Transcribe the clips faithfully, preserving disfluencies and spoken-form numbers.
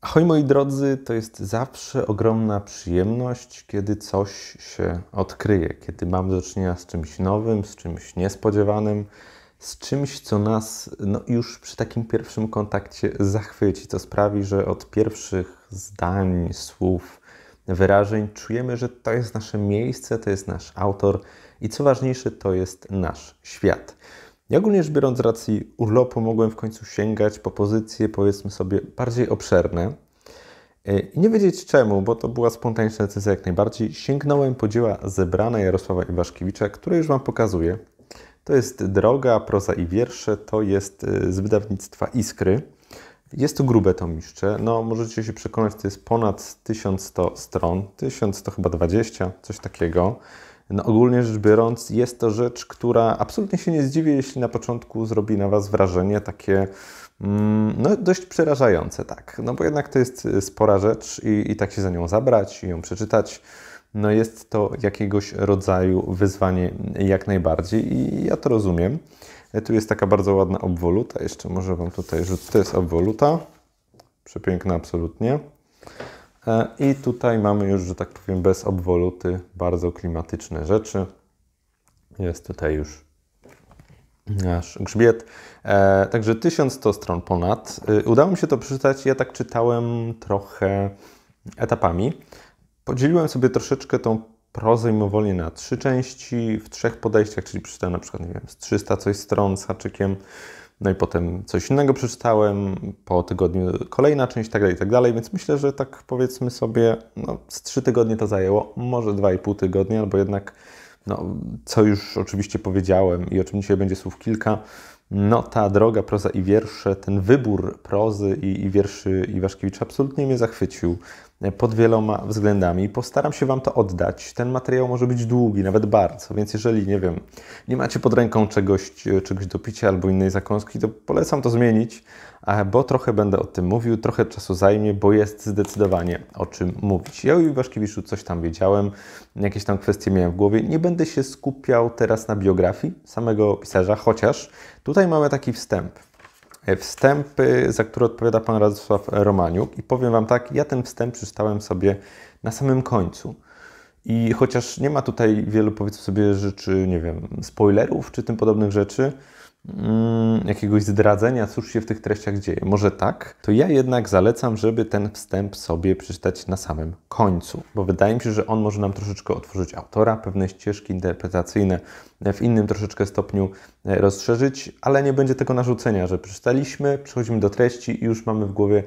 Ahoj moi drodzy, to jest zawsze ogromna przyjemność, kiedy coś się odkryje, kiedy mam do czynienia z czymś nowym, z czymś niespodziewanym, z czymś, co nas no, już przy takim pierwszym kontakcie zachwyci, co sprawi, że od pierwszych zdań, słów, wyrażeń czujemy, że to jest nasze miejsce, to jest nasz autor i co ważniejsze, to jest nasz świat. Ja ogólnie rzecz biorąc, z racji urlopu mogłem w końcu sięgać po pozycje, powiedzmy sobie, bardziej obszerne. I nie wiedzieć czemu, bo to była spontaniczna decyzja jak najbardziej. Sięgnąłem po dzieła zebrane Jarosława Iwaszkiewicza, które już Wam pokazuję. To jest Droga, Proza i wiersze, to jest z wydawnictwa Iskry. Jest to grube tomiszcze, no możecie się przekonać, to jest ponad tysiąc sto stron, tysiąc sto chyba dwadzieścia, coś takiego. No ogólnie rzecz biorąc, jest to rzecz, która absolutnie się nie zdziwię, jeśli na początku zrobi na Was wrażenie takie mm, no, dość przerażające, tak. No bo jednak to jest spora rzecz i, i tak się za nią zabrać i ją przeczytać. No jest to jakiegoś rodzaju wyzwanie jak najbardziej i ja to rozumiem. Tu jest taka bardzo ładna obwoluta, jeszcze może Wam tutaj rzucę, to jest obwoluta, przepiękna absolutnie. I tutaj mamy już, że tak powiem, bez obwoluty bardzo klimatyczne rzeczy. Jest tutaj już nasz grzbiet. E, także tysiąc sto stron ponad. E, udało mi się to przeczytać. Ja tak czytałem trochę etapami. Podzieliłem sobie troszeczkę tą prozę mimowolnie na trzy części, w trzech podejściach, czyli przeczytałem na przykład, nie wiem, z trzysta coś stron z haczykiem. No i potem coś innego przeczytałem, po tygodniu kolejna część, tak dalej, tak dalej, więc myślę, że tak powiedzmy sobie, no z trzy tygodnie to zajęło, może dwa i pół tygodnia, albo jednak, no co już oczywiście powiedziałem i o czym dzisiaj będzie słów kilka, no ta Droga, Proza i wiersze, ten wybór prozy i, i wierszy Iwaszkiewicza absolutnie mnie zachwycił pod wieloma względami. Postaram się Wam to oddać. Ten materiał może być długi, nawet bardzo, więc jeżeli, nie wiem, nie macie pod ręką czegoś, czegoś do picia albo innej zakąski, to polecam to zmienić, bo trochę będę o tym mówił, trochę czasu zajmie, bo jest zdecydowanie o czym mówić. Ja o Iwaszkiewiczu coś tam wiedziałem, jakieś tam kwestie miałem w głowie. Nie będę się skupiał teraz na biografii samego pisarza, chociaż tutaj mamy taki wstęp. Wstępy, za które odpowiada pan Radosław Romaniuk i powiem Wam tak, ja ten wstęp przeczytałem sobie na samym końcu i chociaż nie ma tutaj wielu, powiedzmy sobie, rzeczy, nie wiem, spoilerów czy tym podobnych rzeczy, mm, jakiegoś zdradzenia, cóż się w tych treściach dzieje, może tak, to ja jednak zalecam, żeby ten wstęp sobie przeczytać na samym końcu, bo wydaje mi się, że on może nam troszeczkę otworzyć autora, pewne ścieżki interpretacyjne w innym troszeczkę stopniu rozszerzyć, ale nie będzie tego narzucenia, że przeczytaliśmy, przechodzimy do treści i już mamy w głowie,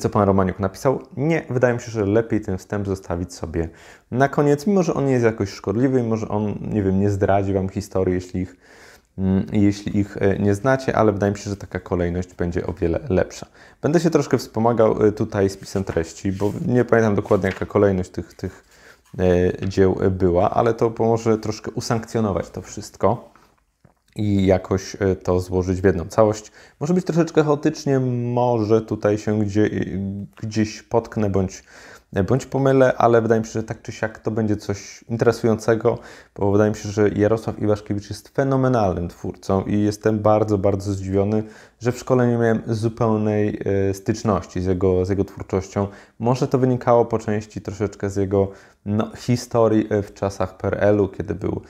co pan Romaniuk napisał. Nie, wydaje mi się, że lepiej ten wstęp zostawić sobie na koniec, mimo że on nie jest jakoś szkodliwy, mimo że on, nie wiem, nie zdradzi Wam historii, jeśli ich jeśli ich nie znacie, ale wydaje mi się, że taka kolejność będzie o wiele lepsza. Będę się troszkę wspomagał tutaj spisem treści, bo nie pamiętam dokładnie, jaka kolejność tych, tych dzieł była, ale to pomoże troszkę usankcjonować to wszystko i jakoś to złożyć w jedną całość. Może być troszeczkę chaotycznie, może tutaj się gdzie, gdzieś potknę bądź Bądź pomylę, ale wydaje mi się, że tak czy siak to będzie coś interesującego, bo wydaje mi się, że Jarosław Iwaszkiewicz jest fenomenalnym twórcą i jestem bardzo, bardzo zdziwiony, że w szkole nie miałem zupełnej styczności z jego, z jego twórczością. Może to wynikało po części troszeczkę z jego no, historii w czasach P R L-u, kiedy był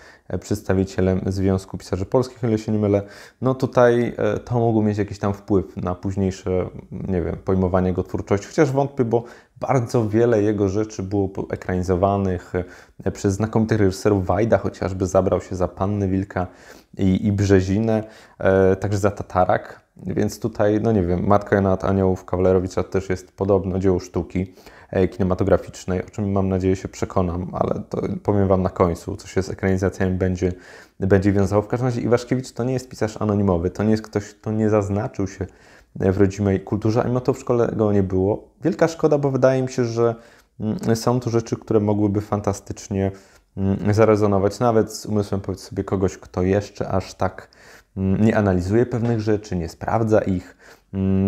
przedstawicielem Związku Pisarzy Polskich, o ile się nie mylę. No tutaj to mogło mieć jakiś tam wpływ na późniejsze, nie wiem, pojmowanie jego twórczości, chociaż wątpię, bo bardzo wiele jego rzeczy było ekranizowanych przez znakomitych reżyserów. Wajda chociażby zabrał się za Panny Wilka i, i Brzezinę, e, także za Tatarak, więc tutaj, no nie wiem, Matka i nad Aniołów Kawalerowicza też jest podobno dzieło sztuki e, kinematograficznej, o czym mam nadzieję się przekonam, ale to powiem Wam na końcu, co się z ekranizacjami będzie, będzie wiązało. W każdym razie Iwaszkiewicz to nie jest pisarz anonimowy, to nie jest ktoś, kto nie zaznaczył się w rodzimej kulturze, a mimo to w szkole go nie było. Wielka szkoda, bo wydaje mi się, że są to rzeczy, które mogłyby fantastycznie zarezonować nawet z umysłem, powiedz sobie, kogoś, kto jeszcze aż tak nie analizuje pewnych rzeczy, nie sprawdza ich,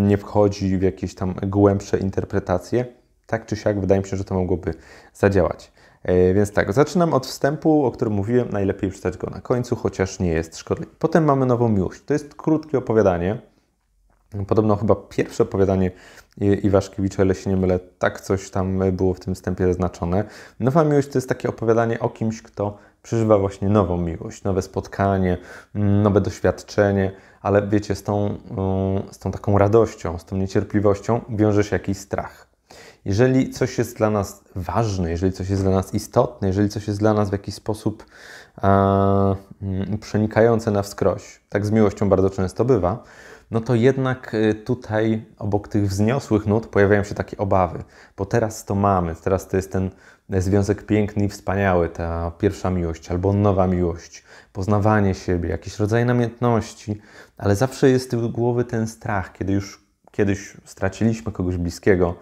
nie wchodzi w jakieś tam głębsze interpretacje. Tak czy siak wydaje mi się, że to mogłoby zadziałać. Więc tak, zaczynam od wstępu, o którym mówiłem, najlepiej przeczytać go na końcu, chociaż nie jest szkodliwy. Potem mamy Nową miłość. To jest krótkie opowiadanie, podobno chyba pierwsze opowiadanie Iwaszkiewicza, ale się nie mylę, tak coś tam było w tym wstępie zaznaczone. Nowa miłość to jest takie opowiadanie o kimś, kto przeżywa właśnie nową miłość, nowe spotkanie, nowe doświadczenie, ale wiecie, z tą, z tą taką radością, z tą niecierpliwością wiąże się jakiś strach. Jeżeli coś jest dla nas ważne, jeżeli coś jest dla nas istotne, jeżeli coś jest dla nas w jakiś sposób e, przenikające na wskroś, tak z miłością bardzo często bywa, no to jednak tutaj obok tych wzniosłych nut pojawiają się takie obawy, bo teraz to mamy, teraz to jest ten związek piękny i wspaniały, ta pierwsza miłość albo nowa miłość, poznawanie siebie, jakiś rodzaj namiętności, ale zawsze jest z tyłu głowy ten strach, kiedy już kiedyś straciliśmy kogoś bliskiego,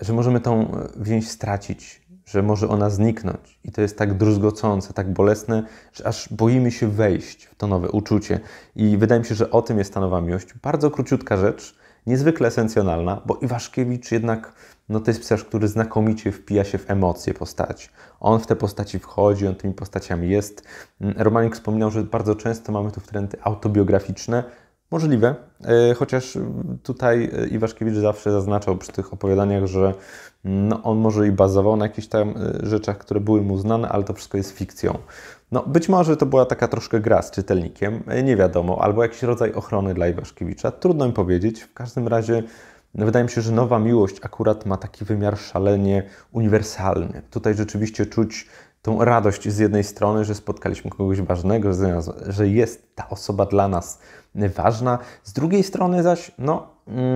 że możemy tą więź stracić, że może ona zniknąć. I to jest tak druzgocące, tak bolesne, że aż boimy się wejść w to nowe uczucie. I wydaje mi się, że o tym jest ta nowa miłość. Bardzo króciutka rzecz, niezwykle esencjonalna, bo Iwaszkiewicz jednak no to jest pisarz, który znakomicie wpija się w emocje postaci. On w te postaci wchodzi, on tymi postaciami jest. Romaniuk wspominał, że bardzo często mamy tu trendy autobiograficzne, możliwe, chociaż tutaj Iwaszkiewicz zawsze zaznaczał przy tych opowiadaniach, że no on może i bazował na jakichś tam rzeczach, które były mu znane, ale to wszystko jest fikcją. No być może to była taka troszkę gra z czytelnikiem, nie wiadomo, albo jakiś rodzaj ochrony dla Iwaszkiewicza, trudno mi powiedzieć. W każdym razie no, wydaje mi się, że Nowa miłość akurat ma taki wymiar szalenie uniwersalny. Tutaj rzeczywiście czuć tą radość z jednej strony, że spotkaliśmy kogoś ważnego, że jest ta osoba dla nas ważna. Z drugiej strony zaś, no,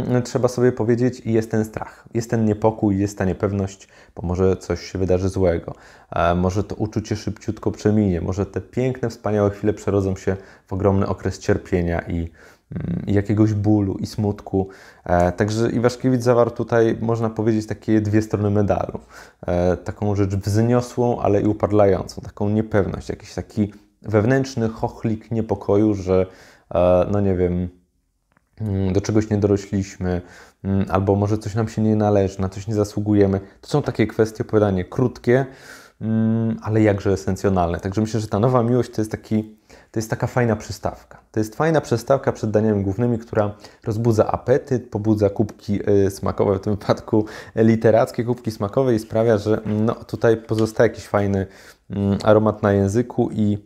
mm, trzeba sobie powiedzieć, jest ten strach, jest ten niepokój, jest ta niepewność, bo może coś się wydarzy złego, e, może to uczucie szybciutko przeminie, może te piękne, wspaniałe chwile przerodzą się w ogromny okres cierpienia i I jakiegoś bólu i smutku. E, także Iwaszkiewicz zawarł tutaj, można powiedzieć, takie dwie strony medalu. E, taką rzecz wzniosłą, ale i upadlającą. Taką niepewność, jakiś taki wewnętrzny chochlik niepokoju, że e, no nie wiem, do czegoś nie dorośliśmy, albo może coś nam się nie należy, na coś nie zasługujemy. To są takie kwestie, opowiadanie krótkie, mm, ale jakże esencjonalne. Także myślę, że ta Nowa miłość to jest taki To jest taka fajna przystawka. To jest fajna przystawka przed daniami głównymi, która rozbudza apetyt, pobudza kubki smakowe, w tym wypadku literackie kubki smakowe, i sprawia, że no, tutaj pozostaje jakiś fajny aromat na języku i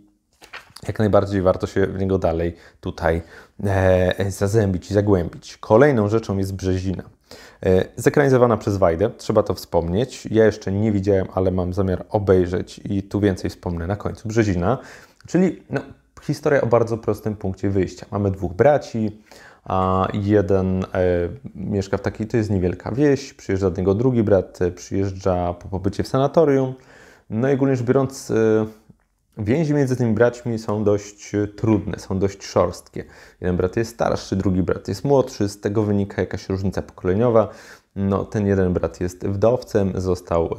jak najbardziej warto się w niego dalej tutaj e, zazębić i zagłębić. Kolejną rzeczą jest Brzezina. E, zekranizowana przez Wajdę, trzeba to wspomnieć. Ja jeszcze nie widziałem, ale mam zamiar obejrzeć i tu więcej wspomnę na końcu. Brzezina, czyli no, historia o bardzo prostym punkcie wyjścia. Mamy dwóch braci, a jeden e, mieszka w takiej, to jest niewielka wieś, przyjeżdża do niego drugi brat, e, przyjeżdża po pobycie w sanatorium. No i ogólnie rzecz biorąc, e, więzi między tymi braćmi są dość trudne, są dość szorstkie. Jeden brat jest starszy, drugi brat jest młodszy, z tego wynika jakaś różnica pokoleniowa. No, ten jeden brat jest wdowcem, został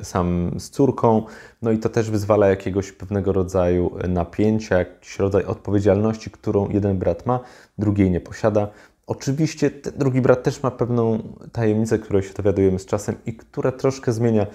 y, sam z córką, no i to też wyzwala jakiegoś pewnego rodzaju napięcia, jakiś rodzaj odpowiedzialności, którą jeden brat ma, drugiej nie posiada. Oczywiście ten drugi brat też ma pewną tajemnicę, której się dowiadujemy z czasem i która troszkę zmienia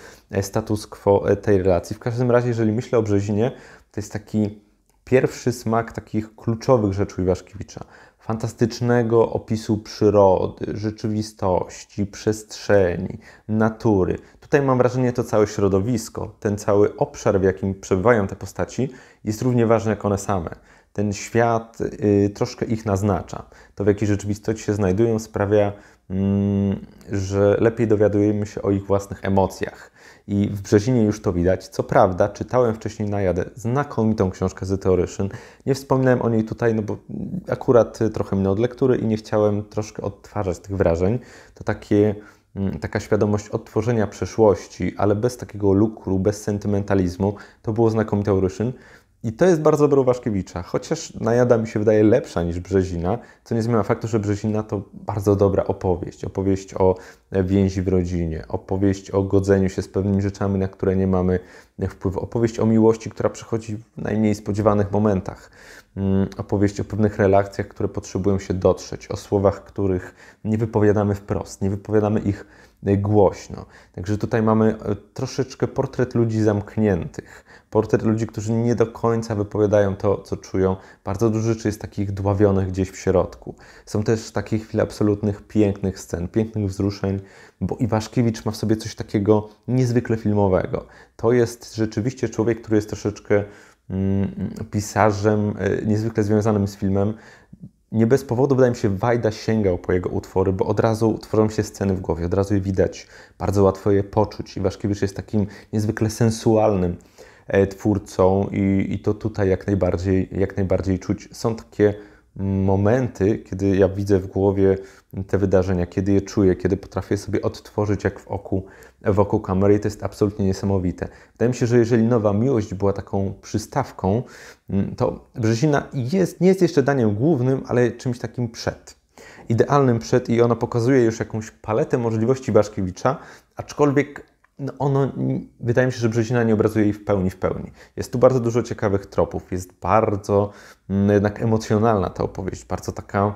status quo tej relacji. W każdym razie, jeżeli myślę o Brzezinie, to jest taki pierwszy smak takich kluczowych rzeczy Iwaszkiewicza. Fantastycznego opisu przyrody, rzeczywistości, przestrzeni, natury. Tutaj mam wrażenie, to całe środowisko, ten cały obszar, w jakim przebywają te postaci, jest równie ważny jak one same. Ten świat y, troszkę ich naznacza. To, w jakiej rzeczywistości się znajdują, sprawia, mm, że lepiej dowiadujemy się o ich własnych emocjach. I w Brzezinie już to widać. Co prawda, czytałem wcześniej na jadę znakomitą książkę The Theoryszyn. Nie wspominałem o niej tutaj, no bo akurat trochę minę od lektury i nie chciałem troszkę odtwarzać tych wrażeń. To takie, taka świadomość odtworzenia przeszłości, ale bez takiego lukru, bez sentymentalizmu. To było znakomite Theoryszyn. I to jest bardzo dobre Iwaszkiewicza, chociaż najada mi się wydaje lepsza niż Brzezina, co nie zmienia faktu, że Brzezina to bardzo dobra opowieść. Opowieść o więzi w rodzinie, opowieść o godzeniu się z pewnymi rzeczami, na które nie mamy wpływu, opowieść o miłości, która przychodzi w najmniej spodziewanych momentach, opowieść o pewnych relacjach, które potrzebują się dotrzeć, o słowach, których nie wypowiadamy wprost, nie wypowiadamy ich głośno. Także tutaj mamy troszeczkę portret ludzi zamkniętych, portret ludzi, którzy nie do końca wypowiadają to, co czują. Bardzo dużo rzeczy jest takich dławionych gdzieś w środku. Są też takie chwile absolutnych, pięknych scen, pięknych wzruszeń, bo Iwaszkiewicz ma w sobie coś takiego niezwykle filmowego. To jest rzeczywiście człowiek, który jest troszeczkę mm, pisarzem, y, niezwykle związanym z filmem. Nie bez powodu, wydaje mi się, Wajda sięgał po jego utwory, bo od razu tworzą się sceny w głowie, od razu je widać, bardzo łatwo je poczuć. Iwaszkiewicz jest takim niezwykle sensualnym twórcą i, i to tutaj jak najbardziej, jak najbardziej czuć. Są takie momenty, kiedy ja widzę w głowie te wydarzenia, kiedy je czuję, kiedy potrafię sobie odtworzyć jak w oku, wokół kamery, i to jest absolutnie niesamowite. Wydaje mi się, że jeżeli Nowa Miłość była taką przystawką, to Brzezina jest, nie jest jeszcze daniem głównym, ale czymś takim przed. Idealnym przed, i ono pokazuje już jakąś paletę możliwości Iwaszkiewicza, aczkolwiek no ono, wydaje mi się, że Brzezina nie obrazuje jej w pełni, w pełni. Jest tu bardzo dużo ciekawych tropów, jest bardzo no jednak emocjonalna ta opowieść, bardzo taka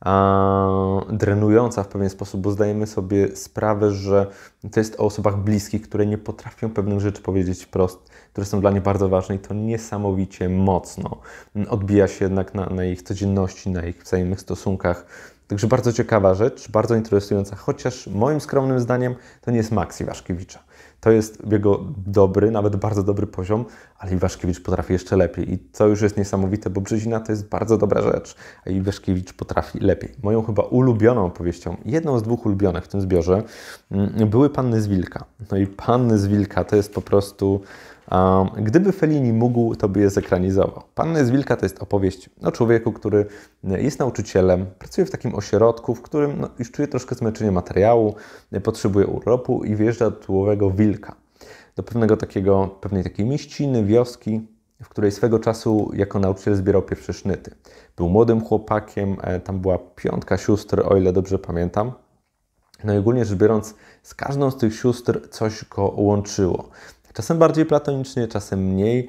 a, drenująca w pewien sposób, bo zdajemy sobie sprawę, że to jest o osobach bliskich, które nie potrafią pewnych rzeczy powiedzieć wprost, które są dla nich bardzo ważne, i to niesamowicie mocno odbija się jednak na, na ich codzienności, na ich wzajemnych stosunkach. Także bardzo ciekawa rzecz, bardzo interesująca, chociaż moim skromnym zdaniem to nie jest maks Iwaszkiewicza. To jest jego dobry, nawet bardzo dobry poziom, ale Iwaszkiewicz potrafi jeszcze lepiej i to już jest niesamowite, bo Brzezina to jest bardzo dobra rzecz, a Iwaszkiewicz potrafi lepiej. Moją chyba ulubioną opowieścią, jedną z dwóch ulubionych w tym zbiorze, były Panny z Wilka. No i Panny z Wilka to jest po prostu... Um, gdyby Fellini mógł, to by je zekranizował. Panny z Wilka to jest opowieść o człowieku, który jest nauczycielem, pracuje w takim ośrodku, w którym no, już czuje troszkę zmęczenie materiału, potrzebuje urlopu i wjeżdża do tyłowego wilka. Do pewnego takiego, pewnej takiej mieściny, wioski, w której swego czasu jako nauczyciel zbierał pierwsze sznyty. Był młodym chłopakiem, tam była piątka sióstr, o ile dobrze pamiętam. No i ogólnie rzecz biorąc, z każdą z tych sióstr coś go łączyło. Czasem bardziej platonicznie, czasem mniej.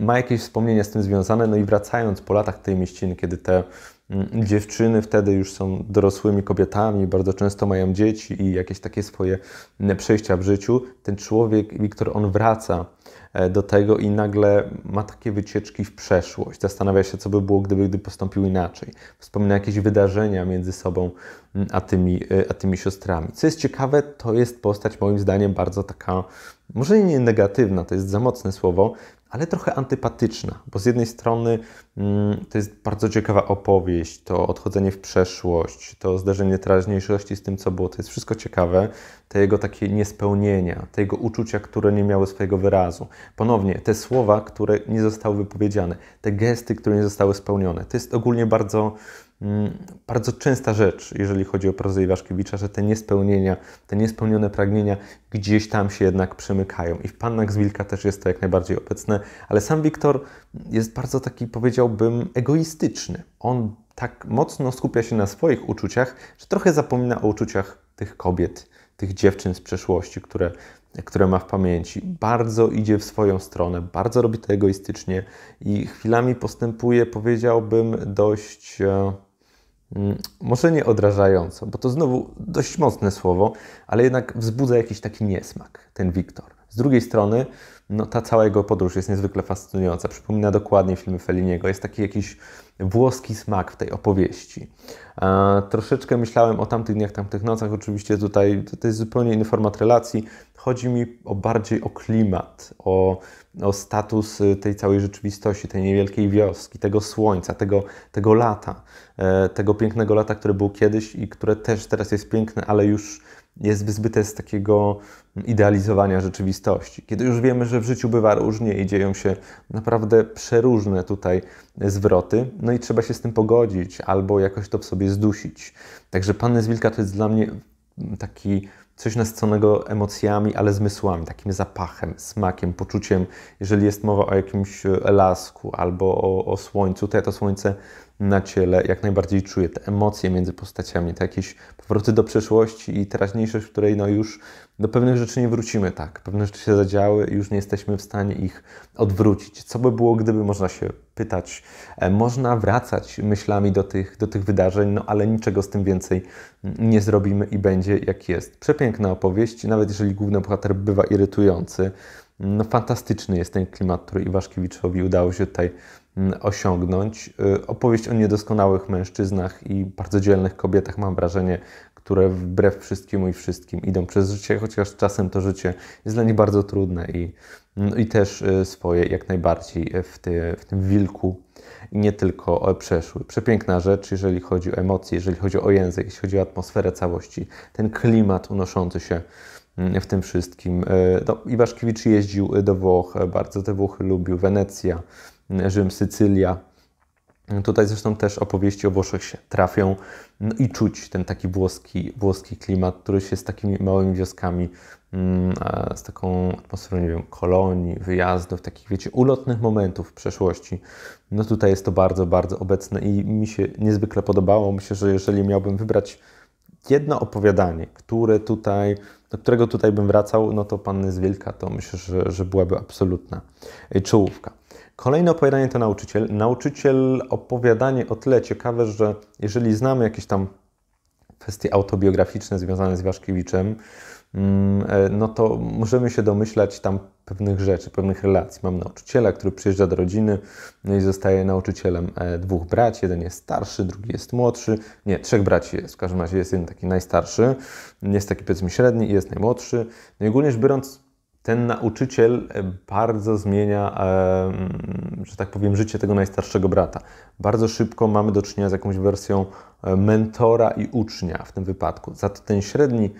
Ma jakieś wspomnienia z tym związane. No i wracając po latach tej mieściny, kiedy te dziewczyny wtedy już są dorosłymi kobietami, bardzo często mają dzieci i jakieś takie swoje przejścia w życiu, ten człowiek, Wiktor, on wraca do tego i nagle ma takie wycieczki w przeszłość. Zastanawia się, co by było, gdyby, gdyby postąpił inaczej. Wspomina jakieś wydarzenia między sobą a tymi, a tymi siostrami. Co jest ciekawe, to jest postać moim zdaniem bardzo taka, może nie negatywna, to jest za mocne słowo, ale trochę antypatyczna, bo z jednej strony mm, to jest bardzo ciekawa opowieść, to odchodzenie w przeszłość, to zdarzenie teraźniejszości z tym, co było, to jest wszystko ciekawe, te jego takie niespełnienia, te jego uczucia, które nie miały swojego wyrazu. Ponownie, te słowa, które nie zostały wypowiedziane, te gesty, które nie zostały spełnione. To jest ogólnie bardzo, mm, bardzo częsta rzecz, jeżeli chodzi o prozę Iwaszkiewicza, że te niespełnienia, te niespełnione pragnienia gdzieś tam się jednak przemykają. I w Pannach z Wilka też jest to jak najbardziej obecne, ale sam Wiktor jest bardzo taki, powiedziałbym, egoistyczny. On tak mocno skupia się na swoich uczuciach, że trochę zapomina o uczuciach tych kobiet, tych dziewczyn z przeszłości, które, które ma w pamięci. Bardzo idzie w swoją stronę, bardzo robi to egoistycznie i chwilami postępuje, powiedziałbym, dość... może nie odrażająco, bo to znowu dość mocne słowo, ale jednak wzbudza jakiś taki niesmak, ten Wiktor. Z drugiej strony, no, ta cała jego podróż jest niezwykle fascynująca. Przypomina dokładnie filmy Felliniego. Jest taki jakiś włoski smak w tej opowieści. E, troszeczkę myślałem o Tamtych dniach, tamtych nocach. Oczywiście tutaj to jest zupełnie inny format relacji. Chodzi mi o bardziej o klimat, o, o status tej całej rzeczywistości, tej niewielkiej wioski, tego słońca, tego, tego lata, e, tego pięknego lata, które było kiedyś i które też teraz jest piękne, ale już jest wyzbyte z takiego idealizowania rzeczywistości. Kiedy już wiemy, że w życiu bywa różnie i dzieją się naprawdę przeróżne tutaj zwroty, no i trzeba się z tym pogodzić albo jakoś to w sobie zdusić. Także Panny z Wilka to jest dla mnie taki coś nasyconego emocjami, ale zmysłami, takim zapachem, smakiem, poczuciem. Jeżeli jest mowa o jakimś lasku albo o, o słońcu, to ja to słońce na ciele jak najbardziej czuję, te emocje między postaciami, te jakieś powroty do przeszłości i teraźniejszość, w której no już do pewnych rzeczy nie wrócimy, tak. Pewne rzeczy się zadziały i już nie jesteśmy w stanie ich odwrócić. Co by było, gdyby, można się pytać. Można wracać myślami do tych, do tych wydarzeń, no ale niczego z tym więcej nie zrobimy i będzie jak jest. Przepiękna opowieść, nawet jeżeli główny bohater bywa irytujący. No fantastyczny jest ten klimat, który Iwaszkiewiczowi udało się tutaj osiągnąć. Opowieść o niedoskonałych mężczyznach i bardzo dzielnych kobietach, mam wrażenie, które wbrew wszystkiemu i wszystkim idą przez życie, chociaż czasem to życie jest dla nich bardzo trudne i, no i też swoje jak najbardziej w, ty, w tym Wilku i nie tylko przeszły. Przepiękna rzecz, jeżeli chodzi o emocje, jeżeli chodzi o język, jeśli chodzi o atmosferę całości, ten klimat unoszący się w tym wszystkim. No, Iwaszkiewicz jeździł do Włoch, bardzo te Włochy lubił, Wenecja, Rzym, Sycylia. Tutaj zresztą też opowieści o Włoszech się trafią, no i czuć ten taki włoski, włoski klimat, który się z takimi małymi wioskami, z taką atmosferą, nie wiem, kolonii, wyjazdów, takich, wiecie, ulotnych momentów w przeszłości. No tutaj jest to bardzo, bardzo obecne i mi się niezwykle podobało. Myślę, że jeżeli miałbym wybrać jedno opowiadanie, które tutaj, do którego tutaj bym wracał, no to Panny z Wilka, to myślę, że, że byłaby absolutna czołówka. Kolejne opowiadanie to Nauczyciel. Nauczyciel, opowiadanie o tyle ciekawe, że jeżeli znamy jakieś tam kwestie autobiograficzne związane z Iwaszkiewiczem, no to możemy się domyślać tam pewnych rzeczy, pewnych relacji. Mam nauczyciela, który przyjeżdża do rodziny i zostaje nauczycielem dwóch braci. Jeden jest starszy, drugi jest młodszy. Nie, trzech braci jest. W każdym razie jest jeden taki najstarszy, jest taki, powiedzmy, średni i jest najmłodszy. No i ogólnie rzecz biorąc, ten nauczyciel bardzo zmienia, że tak powiem, życie tego najstarszego brata. Bardzo szybko mamy do czynienia z jakąś wersją mentora i ucznia w tym wypadku. Za to ten średni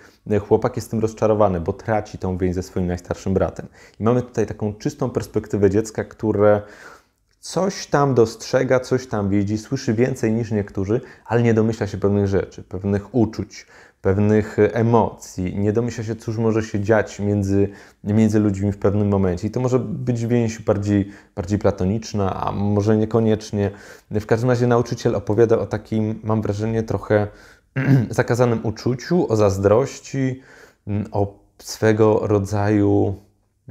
chłopak jest tym rozczarowany, bo traci tą więź ze swoim najstarszym bratem. I mamy tutaj taką czystą perspektywę dziecka, które coś tam dostrzega, coś tam widzi, słyszy więcej niż niektórzy, ale nie domyśla się pewnych rzeczy, pewnych uczuć, pewnych emocji, nie domyśla się, cóż może się dziać między, między ludźmi w pewnym momencie. I to może być więź bardziej, bardziej platoniczna, a może niekoniecznie. W każdym razie nauczyciel opowiada o takim, mam wrażenie, trochę zakazanym uczuciu, o zazdrości, o swego rodzaju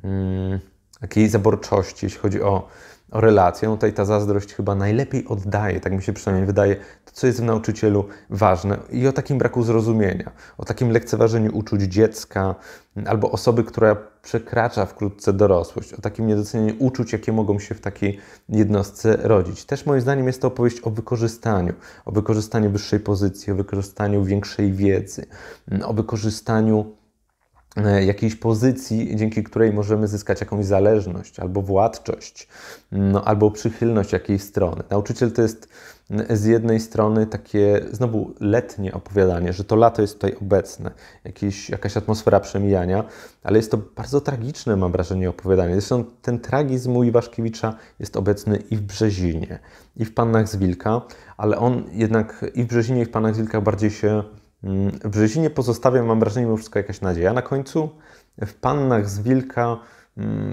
hmm, takiej zaborczości, jeśli chodzi o o relację. Tutaj ta zazdrość chyba najlepiej oddaje, tak mi się przynajmniej wydaje, to, co jest w nauczycielu ważne i o takim braku zrozumienia, o takim lekceważeniu uczuć dziecka albo osoby, która przekracza wkrótce dorosłość, o takim niedocenieniu uczuć, jakie mogą się w takiej jednostce rodzić. Też moim zdaniem jest to opowieść o wykorzystaniu, o wykorzystaniu wyższej pozycji, o wykorzystaniu większej wiedzy, o wykorzystaniu jakiejś pozycji, dzięki której możemy zyskać jakąś zależność, albo władczość, no, albo przychylność jakiejś strony. Nauczyciel to jest z jednej strony takie znowu letnie opowiadanie, że to lato jest tutaj obecne, jakieś, jakaś atmosfera przemijania, ale jest to bardzo tragiczne, mam wrażenie, opowiadanie. Zresztą ten tragizm u Iwaszkiewicza jest obecny i w Brzezinie, i w Pannach z Wilka, ale on jednak i w Brzezinie, i w Pannach z Wilka bardziej się... W Brzezinie pozostawia, mam wrażenie, mimo wszystko jakaś nadzieja na końcu. W Pannach z Wilka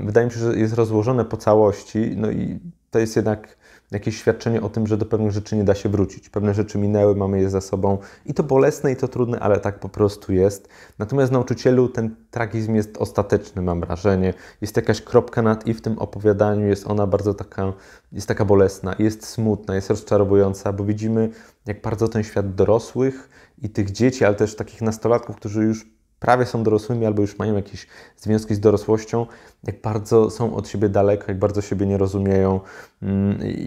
wydaje mi się, że jest rozłożone po całości, no i to jest jednak jakieś świadczenie o tym, że do pewnych rzeczy nie da się wrócić. Pewne rzeczy minęły, mamy je za sobą i to bolesne i to trudne, ale tak po prostu jest. Natomiast w Nauczycielu ten tragizm jest ostateczny, mam wrażenie. Jest jakaś kropka nad i w tym opowiadaniu, jest ona bardzo taka, jest taka bolesna, jest smutna, jest rozczarowująca, bo widzimy, jak bardzo ten świat dorosłych i tych dzieci, ale też takich nastolatków, którzy już prawie są dorosłymi albo już mają jakieś związki z dorosłością, jak bardzo są od siebie daleko, jak bardzo siebie nie rozumieją,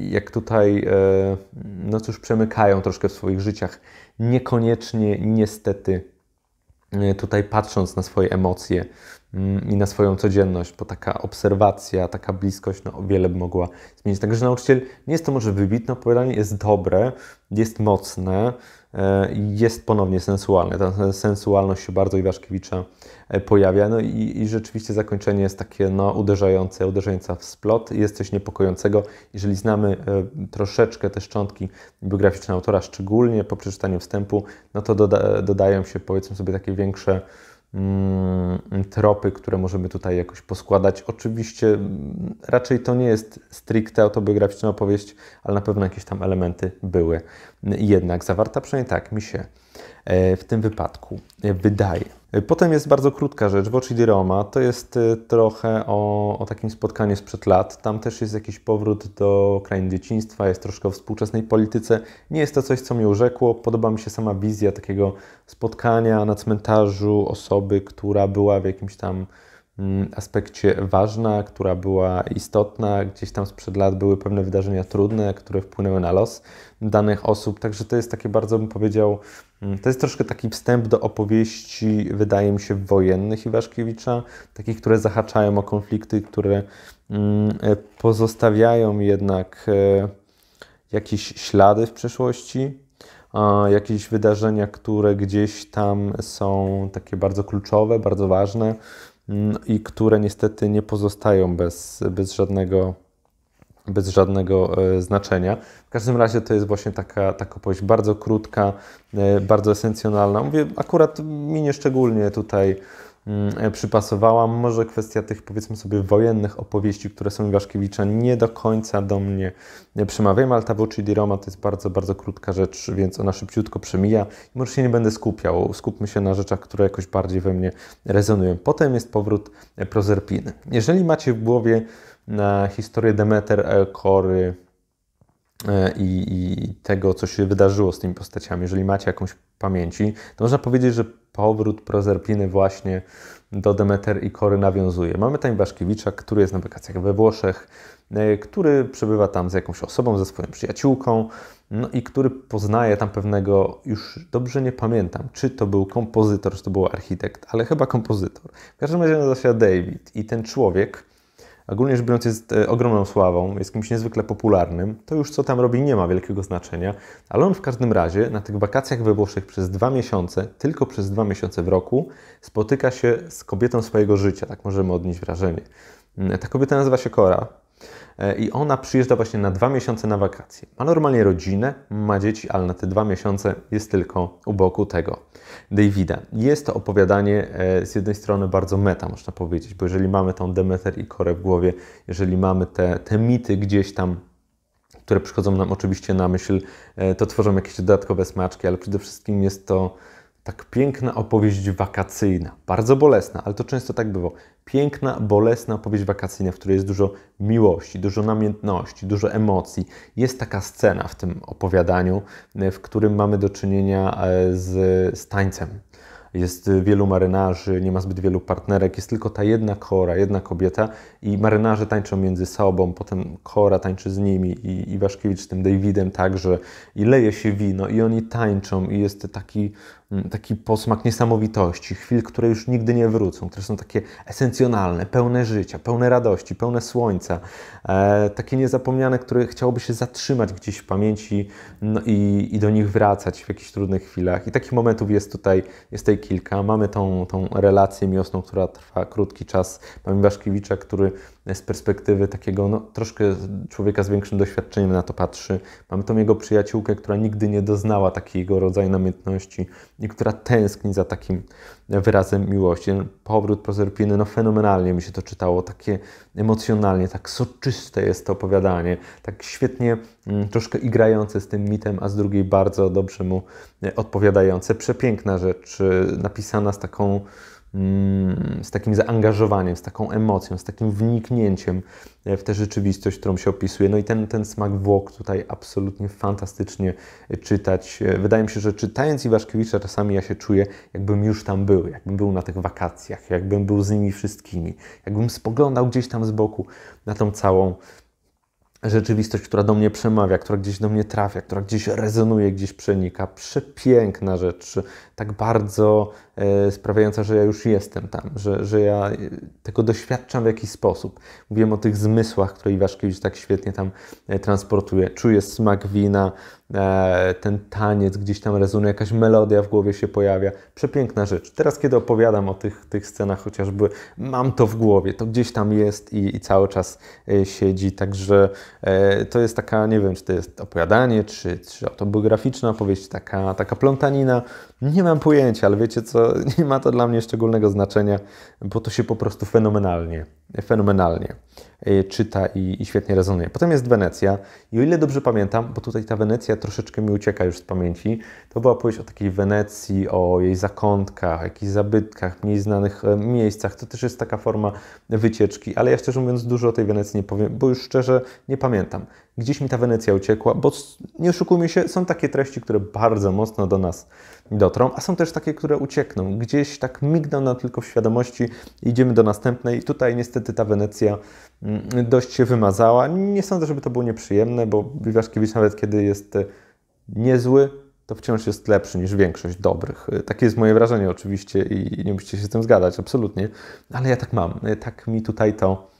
jak tutaj, no cóż, przemykają troszkę w swoich życiach. Niekoniecznie, niestety, tutaj patrząc na swoje emocje i na swoją codzienność, bo taka obserwacja, taka bliskość, no o wiele by mogła zmienić. Także Nauczyciel nie jest to może wybitne opowiadanie, jest dobre, jest mocne, jest ponownie sensualne. Ta sensualność się bardzo Iwaszkiewicza pojawia. No i, i rzeczywiście zakończenie jest takie, no, uderzające, uderzająca w splot. Jest coś niepokojącego. Jeżeli znamy troszeczkę te szczątki biograficzne autora, szczególnie po przeczytaniu wstępu, no to doda dodają się, powiedzmy sobie, takie większe tropy, które możemy tutaj jakoś poskładać. Oczywiście raczej to nie jest stricte autobiograficzna opowieść, ale na pewno jakieś tam elementy były jednak zawarta, przynajmniej tak mi się w tym wypadku wydaje. Potem jest bardzo krótka rzecz, Voci di Roma, to jest trochę o, o takim spotkaniu sprzed lat. Tam też jest jakiś powrót do krain dzieciństwa, jest troszkę o współczesnej polityce. Nie jest to coś, co mnie urzekło. Podoba mi się sama wizja takiego spotkania na cmentarzu osoby, która była w jakimś tam aspekcie ważna, która była istotna. Gdzieś tam sprzed lat były pewne wydarzenia trudne, które wpłynęły na los danych osób. Także to jest takie bardzo, bym powiedział, to jest troszkę taki wstęp do opowieści, wydaje mi się, wojennych Iwaszkiewicza, takich, które zahaczają o konflikty, które pozostawiają jednak jakieś ślady w przeszłości, jakieś wydarzenia, które gdzieś tam są takie bardzo kluczowe, bardzo ważne i które niestety nie pozostają bez, bez żadnego, bez żadnego e, znaczenia. W każdym razie to jest właśnie taka, taka opowieść bardzo krótka, e, bardzo esencjonalna. Mówię, akurat mi nieszczególnie tutaj e, przypasowała. Może kwestia tych, powiedzmy sobie, wojennych opowieści, które są Iwaszkiewicza, nie do końca do mnie przemawiają, ale ta Voci di Roma to jest bardzo, bardzo krótka rzecz, więc ona szybciutko przemija. I może się nie będę skupiał. Skupmy się na rzeczach, które jakoś bardziej we mnie rezonują. Potem jest powrót Proserpiny. Jeżeli macie w głowie na historię Demeter, Kory i, i tego, co się wydarzyło z tymi postaciami, jeżeli macie jakąś pamięci, to można powiedzieć, że powrót Proserpiny właśnie do Demeter i Kory nawiązuje. Mamy tam Iwaszkiewicza, który jest na wakacjach we Włoszech, który przebywa tam z jakąś osobą, ze swoją przyjaciółką, no i który poznaje tam pewnego, już dobrze nie pamiętam, czy to był kompozytor, czy to był architekt, ale chyba kompozytor. W każdym razie nazywa się David i ten człowiek, ogólnie rzecz biorąc, jest ogromną sławą, jest kimś niezwykle popularnym. To już, co tam robi, nie ma wielkiego znaczenia, ale on w każdym razie na tych wakacjach we Włoszech przez dwa miesiące, tylko przez dwa miesiące w roku, spotyka się z kobietą swojego życia, tak możemy odnieść wrażenie. Ta kobieta nazywa się Cora i ona przyjeżdża właśnie na dwa miesiące na wakacje. Ma normalnie rodzinę, ma dzieci, ale na te dwa miesiące jest tylko u boku tego Davida. Jest to opowiadanie z jednej strony bardzo meta, można powiedzieć, bo jeżeli mamy tą Demeter i Korę w głowie, jeżeli mamy te, te mity gdzieś tam, które przychodzą nam oczywiście na myśl, to tworzą jakieś dodatkowe smaczki, ale przede wszystkim jest to tak piękna opowieść wakacyjna, bardzo bolesna, ale to często tak było. Piękna, bolesna opowieść wakacyjna, w której jest dużo miłości, dużo namiętności, dużo emocji. Jest taka scena w tym opowiadaniu, w którym mamy do czynienia z, z tańcem. Jest wielu marynarzy, nie ma zbyt wielu partnerek, jest tylko ta jedna Cora, jedna kobieta i marynarze tańczą między sobą, potem Cora tańczy z nimi i Iwaszkiewicz z tym Davidem także i leje się wino i oni tańczą i jest taki, taki posmak niesamowitości, chwil, które już nigdy nie wrócą, które są takie esencjonalne, pełne życia, pełne radości, pełne słońca, e, takie niezapomniane, które chciałoby się zatrzymać gdzieś w pamięci, no i, i do nich wracać w jakichś trudnych chwilach. I takich momentów jest tutaj, jest tej kilka. Mamy tą, tą relację miłosną, która trwa krótki czas. Mamy Iwaszkiewicza, który z perspektywy takiego no, troszkę człowieka z większym doświadczeniem na to patrzy. Mamy tą jego przyjaciółkę, która nigdy nie doznała takiego rodzaju namiętności i która tęskni za takim wyrazem miłości. Powrót Proserpiny, no fenomenalnie mi się to czytało, takie emocjonalnie, tak soczyste jest to opowiadanie, tak świetnie mm, troszkę igrające z tym mitem, a z drugiej bardzo dobrze mu odpowiadające. Przepiękna rzecz, napisana z taką z takim zaangażowaniem, z taką emocją, z takim wniknięciem w tę rzeczywistość, którą się opisuje. No i ten, ten smak Włok tutaj absolutnie fantastycznie czytać. Wydaje mi się, że czytając Iwaszkiewicza czasami ja się czuję, jakbym już tam był, jakbym był na tych wakacjach, jakbym był z nimi wszystkimi, jakbym spoglądał gdzieś tam z boku na tą całą rzeczywistość, która do mnie przemawia, która gdzieś do mnie trafia, która gdzieś rezonuje, gdzieś przenika. Przepiękna rzecz, tak bardzo e, sprawiająca, że ja już jestem tam, że, że ja tego doświadczam w jakiś sposób. Mówiłem o tych zmysłach, które Iwaszkiewicz tak świetnie tam e, transportuje. Czuję smak wina, e, ten taniec gdzieś tam rezonuje, jakaś melodia w głowie się pojawia. Przepiękna rzecz. Teraz, kiedy opowiadam o tych, tych scenach chociażby, mam to w głowie, to gdzieś tam jest i, i cały czas e, siedzi, także to jest taka, nie wiem, czy to jest opowiadanie, czy, czy autobiograficzna opowieść, taka, taka plątanina. Nie mam pojęcia, ale wiecie co, nie ma to dla mnie szczególnego znaczenia, bo to się po prostu fenomenalnie fenomenalnie czyta i, i świetnie rezonuje. Potem jest Wenecja i o ile dobrze pamiętam, bo tutaj ta Wenecja troszeczkę mi ucieka już z pamięci, to była powieść o takiej Wenecji, o jej zakątkach, jakichś zabytkach, mniej znanych miejscach. To też jest taka forma wycieczki, ale ja szczerze mówiąc dużo o tej Wenecji nie powiem, bo już szczerze nie pamiętam. Gdzieś mi ta Wenecja uciekła, bo nie oszukujmy się, są takie treści, które bardzo mocno do nas dotrą, a są też takie, które uciekną. Gdzieś tak migną nam tylko w świadomości, idziemy do następnej. Tutaj niestety ta Wenecja dość się wymazała. Nie sądzę, żeby to było nieprzyjemne, bo Iwaszkiewicz nawet kiedy jest niezły, to wciąż jest lepszy niż większość dobrych. Takie jest moje wrażenie oczywiście i nie musicie się z tym zgadzać, absolutnie. Ale ja tak mam, tak mi tutaj to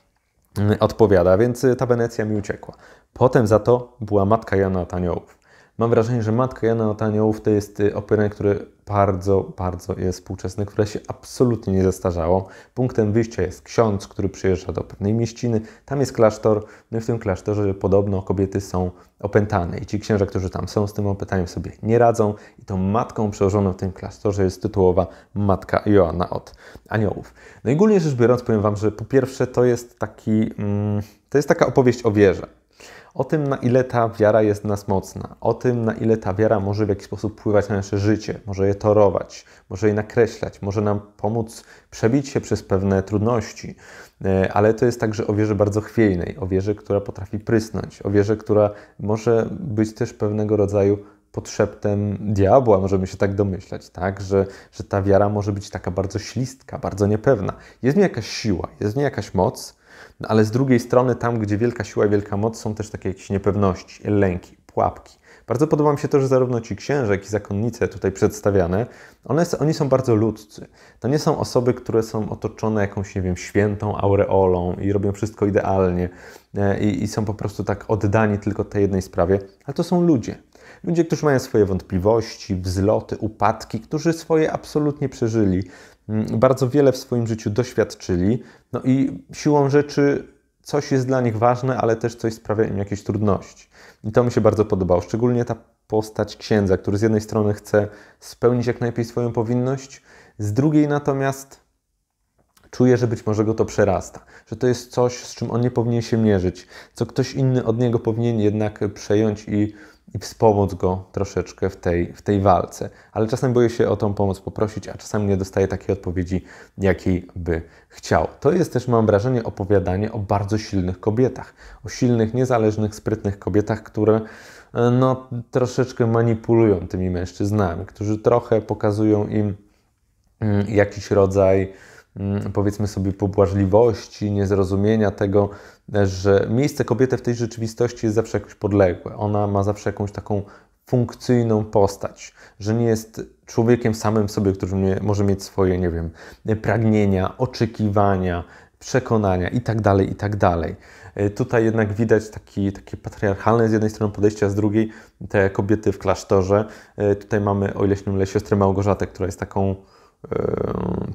odpowiada, więc ta Wenecja mi uciekła. Potem za to była Matka Jana od Aniołów. Mam wrażenie, że Matka Jana od Aniołów to jest opowiadanie, które bardzo, bardzo jest współczesne, które się absolutnie nie zestarzało. Punktem wyjścia jest ksiądz, który przyjeżdża do pewnej mieściny. Tam jest klasztor, no i w tym klasztorze podobno kobiety są opętane. I ci księża, którzy tam są, z tym opętaniem sobie nie radzą. I tą matką przełożoną w tym klasztorze jest tytułowa Matka Joanna od Aniołów. No i ogólnie rzecz biorąc powiem Wam, że po pierwsze to jest taki, mm, to jest taka opowieść o wierze. O tym, na ile ta wiara jest w nas mocna, o tym, na ile ta wiara może w jakiś sposób wpływać na nasze życie, może je torować, może je nakreślać, może nam pomóc przebić się przez pewne trudności, ale to jest także o wierze bardzo chwiejnej, o wierze, która potrafi prysnąć, o wierze, która może być też pewnego rodzaju pod szeptem diabła, możemy się tak domyślać, tak? Że, że ta wiara może być taka bardzo ślistka, bardzo niepewna. Jest w niej jakaś siła, jest w niej jakaś moc, no ale z drugiej strony tam, gdzie wielka siła i wielka moc, są też takie jakieś niepewności, lęki, pułapki. Bardzo podoba mi się to, że zarówno ci księża, jak i zakonnice tutaj przedstawiane, one, oni są bardzo ludzcy. To nie są osoby, które są otoczone jakąś, nie wiem, świętą aureolą i robią wszystko idealnie i, i są po prostu tak oddani tylko tej jednej sprawie, ale to są ludzie. Ludzie, którzy mają swoje wątpliwości, wzloty, upadki, którzy swoje absolutnie przeżyli, bardzo wiele w swoim życiu doświadczyli, no i siłą rzeczy coś jest dla nich ważne, ale też coś sprawia im jakieś trudności. I to mi się bardzo podobało, szczególnie ta postać księdza, który z jednej strony chce spełnić jak najlepiej swoją powinność, z drugiej natomiast czuje, że być może go to przerasta, że to jest coś, z czym on nie powinien się mierzyć, co ktoś inny od niego powinien jednak przejąć i i wspomóc go troszeczkę w tej, w tej walce. Ale czasem boję się o tą pomoc poprosić, a czasem nie dostaję takiej odpowiedzi, jakiej by chciał. To jest też, mam wrażenie, opowiadanie o bardzo silnych kobietach. O silnych, niezależnych, sprytnych kobietach, które no, troszeczkę manipulują tymi mężczyznami, którzy trochę pokazują im jakiś rodzaj, powiedzmy sobie, pobłażliwości, niezrozumienia tego, że miejsce kobiety w tej rzeczywistości jest zawsze jakoś podległe. Ona ma zawsze jakąś taką funkcyjną postać, że nie jest człowiekiem samym w sobie, który może mieć swoje, nie wiem, pragnienia, oczekiwania, przekonania i tak dalej, i tak dalej. Tutaj jednak widać taki, takie patriarchalne z jednej strony podejście, a z drugiej te kobiety w klasztorze. Tutaj mamy, o ile się nie mylę, siostrę Małgorzatę, która jest taką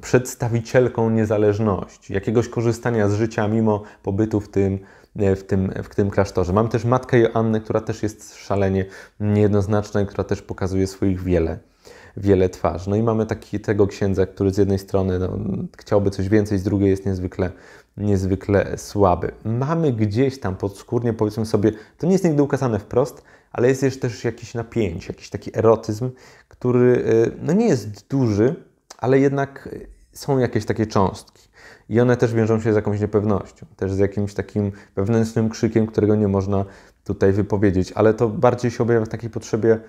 przedstawicielką niezależności, jakiegoś korzystania z życia mimo pobytu w tym, w tym, w tym klasztorze. Mam też matkę Joannę, która też jest szalenie niejednoznaczna i która też pokazuje swoich wiele, wiele twarz. No i mamy taki, tego księdza, który z jednej strony no, chciałby coś więcej, z drugiej jest niezwykle, niezwykle słaby. Mamy gdzieś tam podskórnie, powiedzmy sobie, to nie jest nigdy ukazane wprost, ale jest jeszcze też jakieś napięcie, jakiś taki erotyzm, który no, nie jest duży, ale jednak są jakieś takie cząstki i one też wiążą się z jakąś niepewnością, też z jakimś takim wewnętrznym krzykiem, którego nie można tutaj wypowiedzieć, ale to bardziej się objawia w takiej potrzebie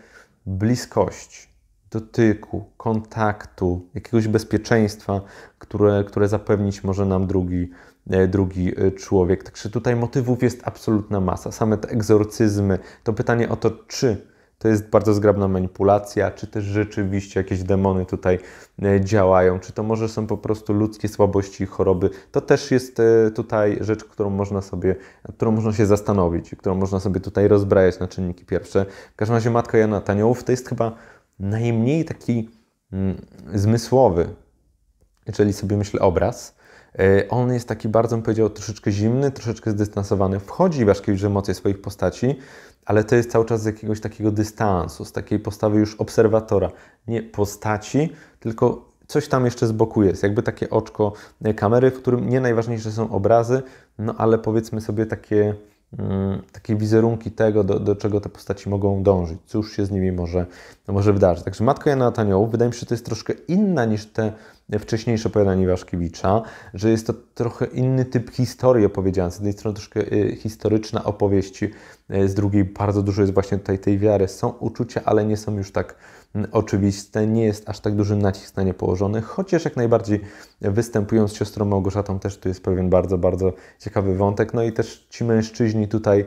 bliskości, dotyku, kontaktu, jakiegoś bezpieczeństwa, które, które zapewnić może nam drugi, drugi człowiek. Także tutaj motywów jest absolutna masa, same te egzorcyzmy, to pytanie o to, czy to jest bardzo zgrabna manipulacja, czy też rzeczywiście jakieś demony tutaj działają, czy to może są po prostu ludzkie słabości i choroby. To też jest tutaj rzecz, którą można sobie, którą można się zastanowić, którą można sobie tutaj rozbrajać na czynniki pierwsze. W każdym razie Matka Jana Aniołów to jest chyba najmniej taki mm, zmysłowy, jeżeli sobie myślę, obraz. On jest taki bardzo, bym powiedział, troszeczkę zimny, troszeczkę zdystansowany. Wchodzi Iwaszkiewicz w emocje swoich postaci, ale to jest cały czas z jakiegoś takiego dystansu, z takiej postawy już obserwatora. Nie postaci, tylko coś tam jeszcze z boku jest, jakby takie oczko kamery, w którym nie najważniejsze są obrazy, no ale powiedzmy sobie takie, mm, takie wizerunki tego, do, do czego te postaci mogą dążyć, cóż się z nimi może, może wydarzyć. Także Matka Jana od Aniołów, wydaje mi się, że to jest troszkę inna niż te wcześniejsze opowiadanie Iwaszkiewicza, że jest to trochę inny typ historii opowiedzianej. Z jednej strony troszkę historyczna opowieść, z drugiej bardzo dużo jest właśnie tutaj tej wiary. Są uczucia, ale nie są już tak oczywiste, nie jest aż tak duży nacisk na nie położony, chociaż jak najbardziej występując z siostrą Małgorzatą też tu jest pewien bardzo, bardzo ciekawy wątek. No i też ci mężczyźni tutaj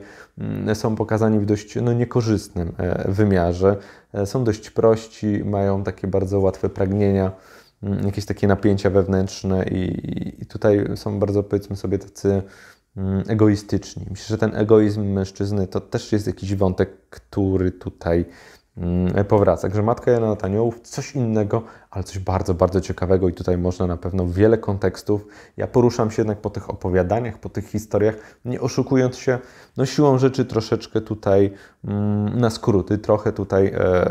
są pokazani w dość no, niekorzystnym wymiarze. Są dość prości, mają takie bardzo łatwe pragnienia, jakieś takie napięcia wewnętrzne i, i tutaj są bardzo, powiedzmy sobie, tacy egoistyczni. Myślę, że ten egoizm mężczyzny to też jest jakiś wątek, który tutaj powraca. Także Matka Jana od Aniołów, coś innego, ale coś bardzo, bardzo ciekawego i tutaj można na pewno wiele kontekstów. Ja poruszam się jednak po tych opowiadaniach, po tych historiach, nie oszukując się, no siłą rzeczy troszeczkę tutaj mm, na skróty, trochę tutaj e,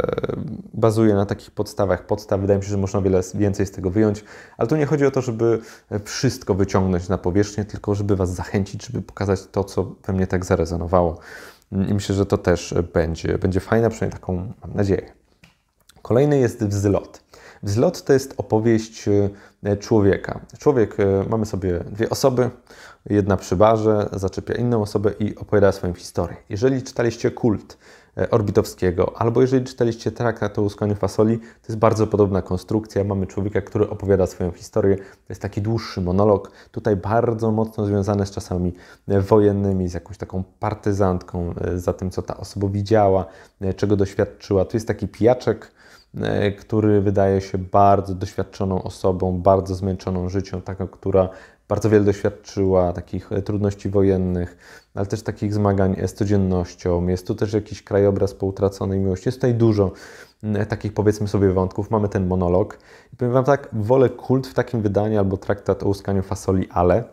bazuję na takich podstawach. Podstaw, wydaje mi się, że można wiele więcej z tego wyjąć, ale tu nie chodzi o to, żeby wszystko wyciągnąć na powierzchnię, tylko żeby Was zachęcić, żeby pokazać to, co we mnie tak zarezonowało. I myślę, że to też będzie, będzie fajne, przynajmniej taką mam nadzieję. Kolejny jest Wzlot. Wzlot to jest opowieść człowieka. Człowiek, mamy sobie dwie osoby, jedna przy barze, zaczepia inną osobę i opowiada swoją historię. Jeżeli czytaliście Kult Orbitowskiego, albo jeżeli czytaliście Traktat o łuskaniu fasoli, to jest bardzo podobna konstrukcja. Mamy człowieka, który opowiada swoją historię. To jest taki dłuższy monolog, tutaj bardzo mocno związany z czasami wojennymi, z jakąś taką partyzantką, za tym, co ta osoba widziała, czego doświadczyła. Tu jest taki pijaczek, który wydaje się bardzo doświadczoną osobą, bardzo zmęczoną życiem, taką, która bardzo wiele doświadczyła takich trudności wojennych, ale też takich zmagań z codziennością. Jest tu też jakiś krajobraz po utraconej miłości. Jest tutaj dużo takich, powiedzmy sobie, wątków. Mamy ten monolog. I powiem Wam tak, wolę Kult w takim wydaniu albo Traktat o łuskaniu fasoli, ale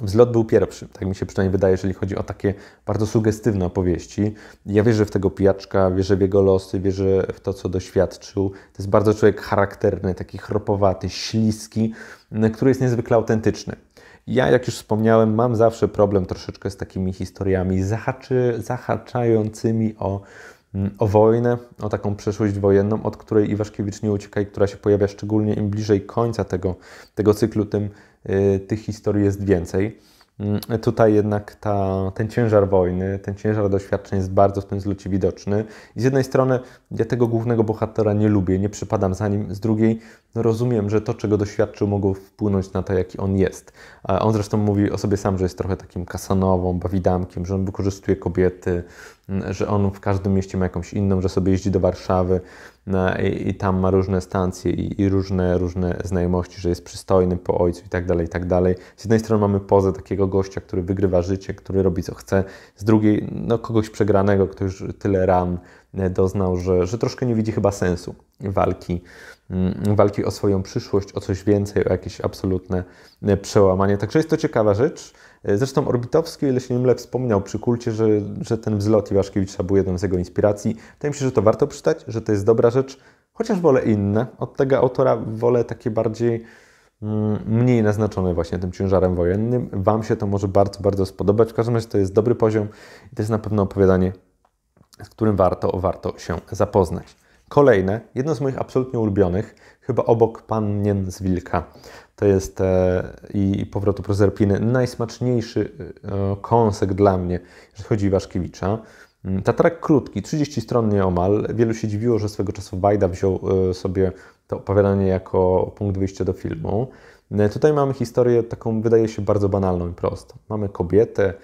Wzlot był pierwszy, tak mi się przynajmniej wydaje, jeżeli chodzi o takie bardzo sugestywne opowieści. Ja wierzę w tego pijaczka, wierzę w jego losy, wierzę w to, co doświadczył. To jest bardzo człowiek charakterny, taki chropowaty, śliski, który jest niezwykle autentyczny. Ja, jak już wspomniałem, mam zawsze problem troszeczkę z takimi historiami zahaczy, zahaczającymi o, o wojnę, o taką przeszłość wojenną, od której Iwaszkiewicz nie ucieka i która się pojawia szczególnie im bliżej końca tego, tego cyklu, tym tych historii jest więcej. Tutaj jednak ta, ten ciężar wojny, ten ciężar doświadczeń jest bardzo w tym zlocie widoczny. I z jednej strony ja tego głównego bohatera nie lubię, nie przypadam za nim, z drugiej no rozumiem, że to, czego doświadczył, mogło wpłynąć na to, jaki on jest. A on zresztą mówi o sobie sam, że jest trochę takim kasanową, bawidamkiem, że on wykorzystuje kobiety, że on w każdym mieście ma jakąś inną, że sobie jeździ do Warszawy i, i tam ma różne stancje i, i różne, różne znajomości, że jest przystojny po ojcu i tak dalej, i tak dalej. Z jednej strony mamy pozę takiego gościa, który wygrywa życie, który robi co chce, z drugiej no, kogoś przegranego, kto już tyle ran doznał, że, że troszkę nie widzi chyba sensu walki, walki o swoją przyszłość, o coś więcej, o jakieś absolutne przełamanie. Także jest to ciekawa rzecz. Zresztą Orbitowski, ile się nie mylę, wspominał przy Kulcie, że, że ten Wzlot Iwaszkiewicza był jedną z jego inspiracji. Wydaje mi się, że to warto przeczytać, że to jest dobra rzecz, chociaż wolę inne. Od tego autora wolę takie bardziej mniej naznaczone właśnie tym ciężarem wojennym. Wam się to może bardzo, bardzo spodobać. W każdym razie to jest dobry poziom i to jest na pewno opowiadanie, z którym warto, warto się zapoznać. Kolejne, jedno z moich absolutnie ulubionych, chyba obok Panien z Wilka, to jest e, i Powrotu Prozerpiny, najsmaczniejszy e, kąsek dla mnie, jeżeli chodzi o Iwaszkiewicza. Tatarak krótki, trzydzieści stron nieomal. Wielu się dziwiło, że swego czasu Wajda wziął e, sobie to opowiadanie jako punkt wyjścia do filmu. E, tutaj mamy historię taką, wydaje się, bardzo banalną i prostą. Mamy kobietę,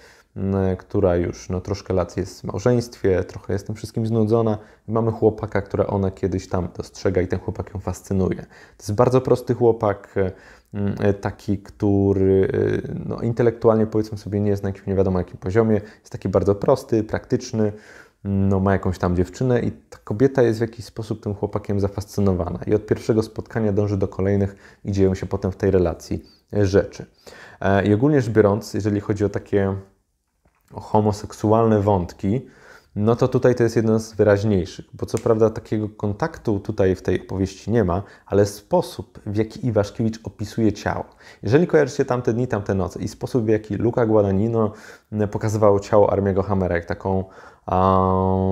która już no, troszkę lat jest w małżeństwie, trochę jest tym wszystkim znudzona. I mamy chłopaka, która ona kiedyś tam dostrzega i ten chłopak ją fascynuje. To jest bardzo prosty chłopak, taki, który no, intelektualnie, powiedzmy sobie, nie jest na jakimś nie wiadomo jakim poziomie. Jest taki bardzo prosty, praktyczny, no, ma jakąś tam dziewczynę i ta kobieta jest w jakiś sposób tym chłopakiem zafascynowana. I od pierwszego spotkania dąży do kolejnych i dzieją się potem w tej relacji rzeczy. I ogólnie rzecz biorąc, jeżeli chodzi o takie homoseksualne wątki, no to tutaj to jest jeden z wyraźniejszych, bo co prawda takiego kontaktu tutaj w tej opowieści nie ma, ale sposób, w jaki Iwaszkiewicz opisuje ciało. Jeżeli kojarzycie tamte dni, tamte noce i sposób, w jaki Luka Guadagnino pokazywał ciało Armiego Hammera, jak taką,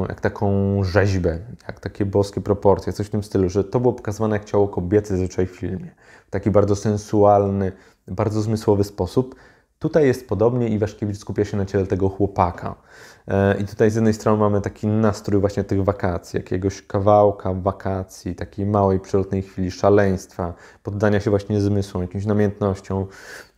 jak taką rzeźbę, jak takie boskie proporcje, coś w tym stylu, że to było pokazywane jak ciało kobiece zazwyczaj w filmie. W taki bardzo sensualny, bardzo zmysłowy sposób. Tutaj jest podobnie i Iwaszkiewicz skupia się na ciele tego chłopaka. I tutaj z jednej strony mamy taki nastrój właśnie tych wakacji, jakiegoś kawałka wakacji, takiej małej, przelotnej chwili szaleństwa, poddania się właśnie zmysłom, jakimś namiętnością.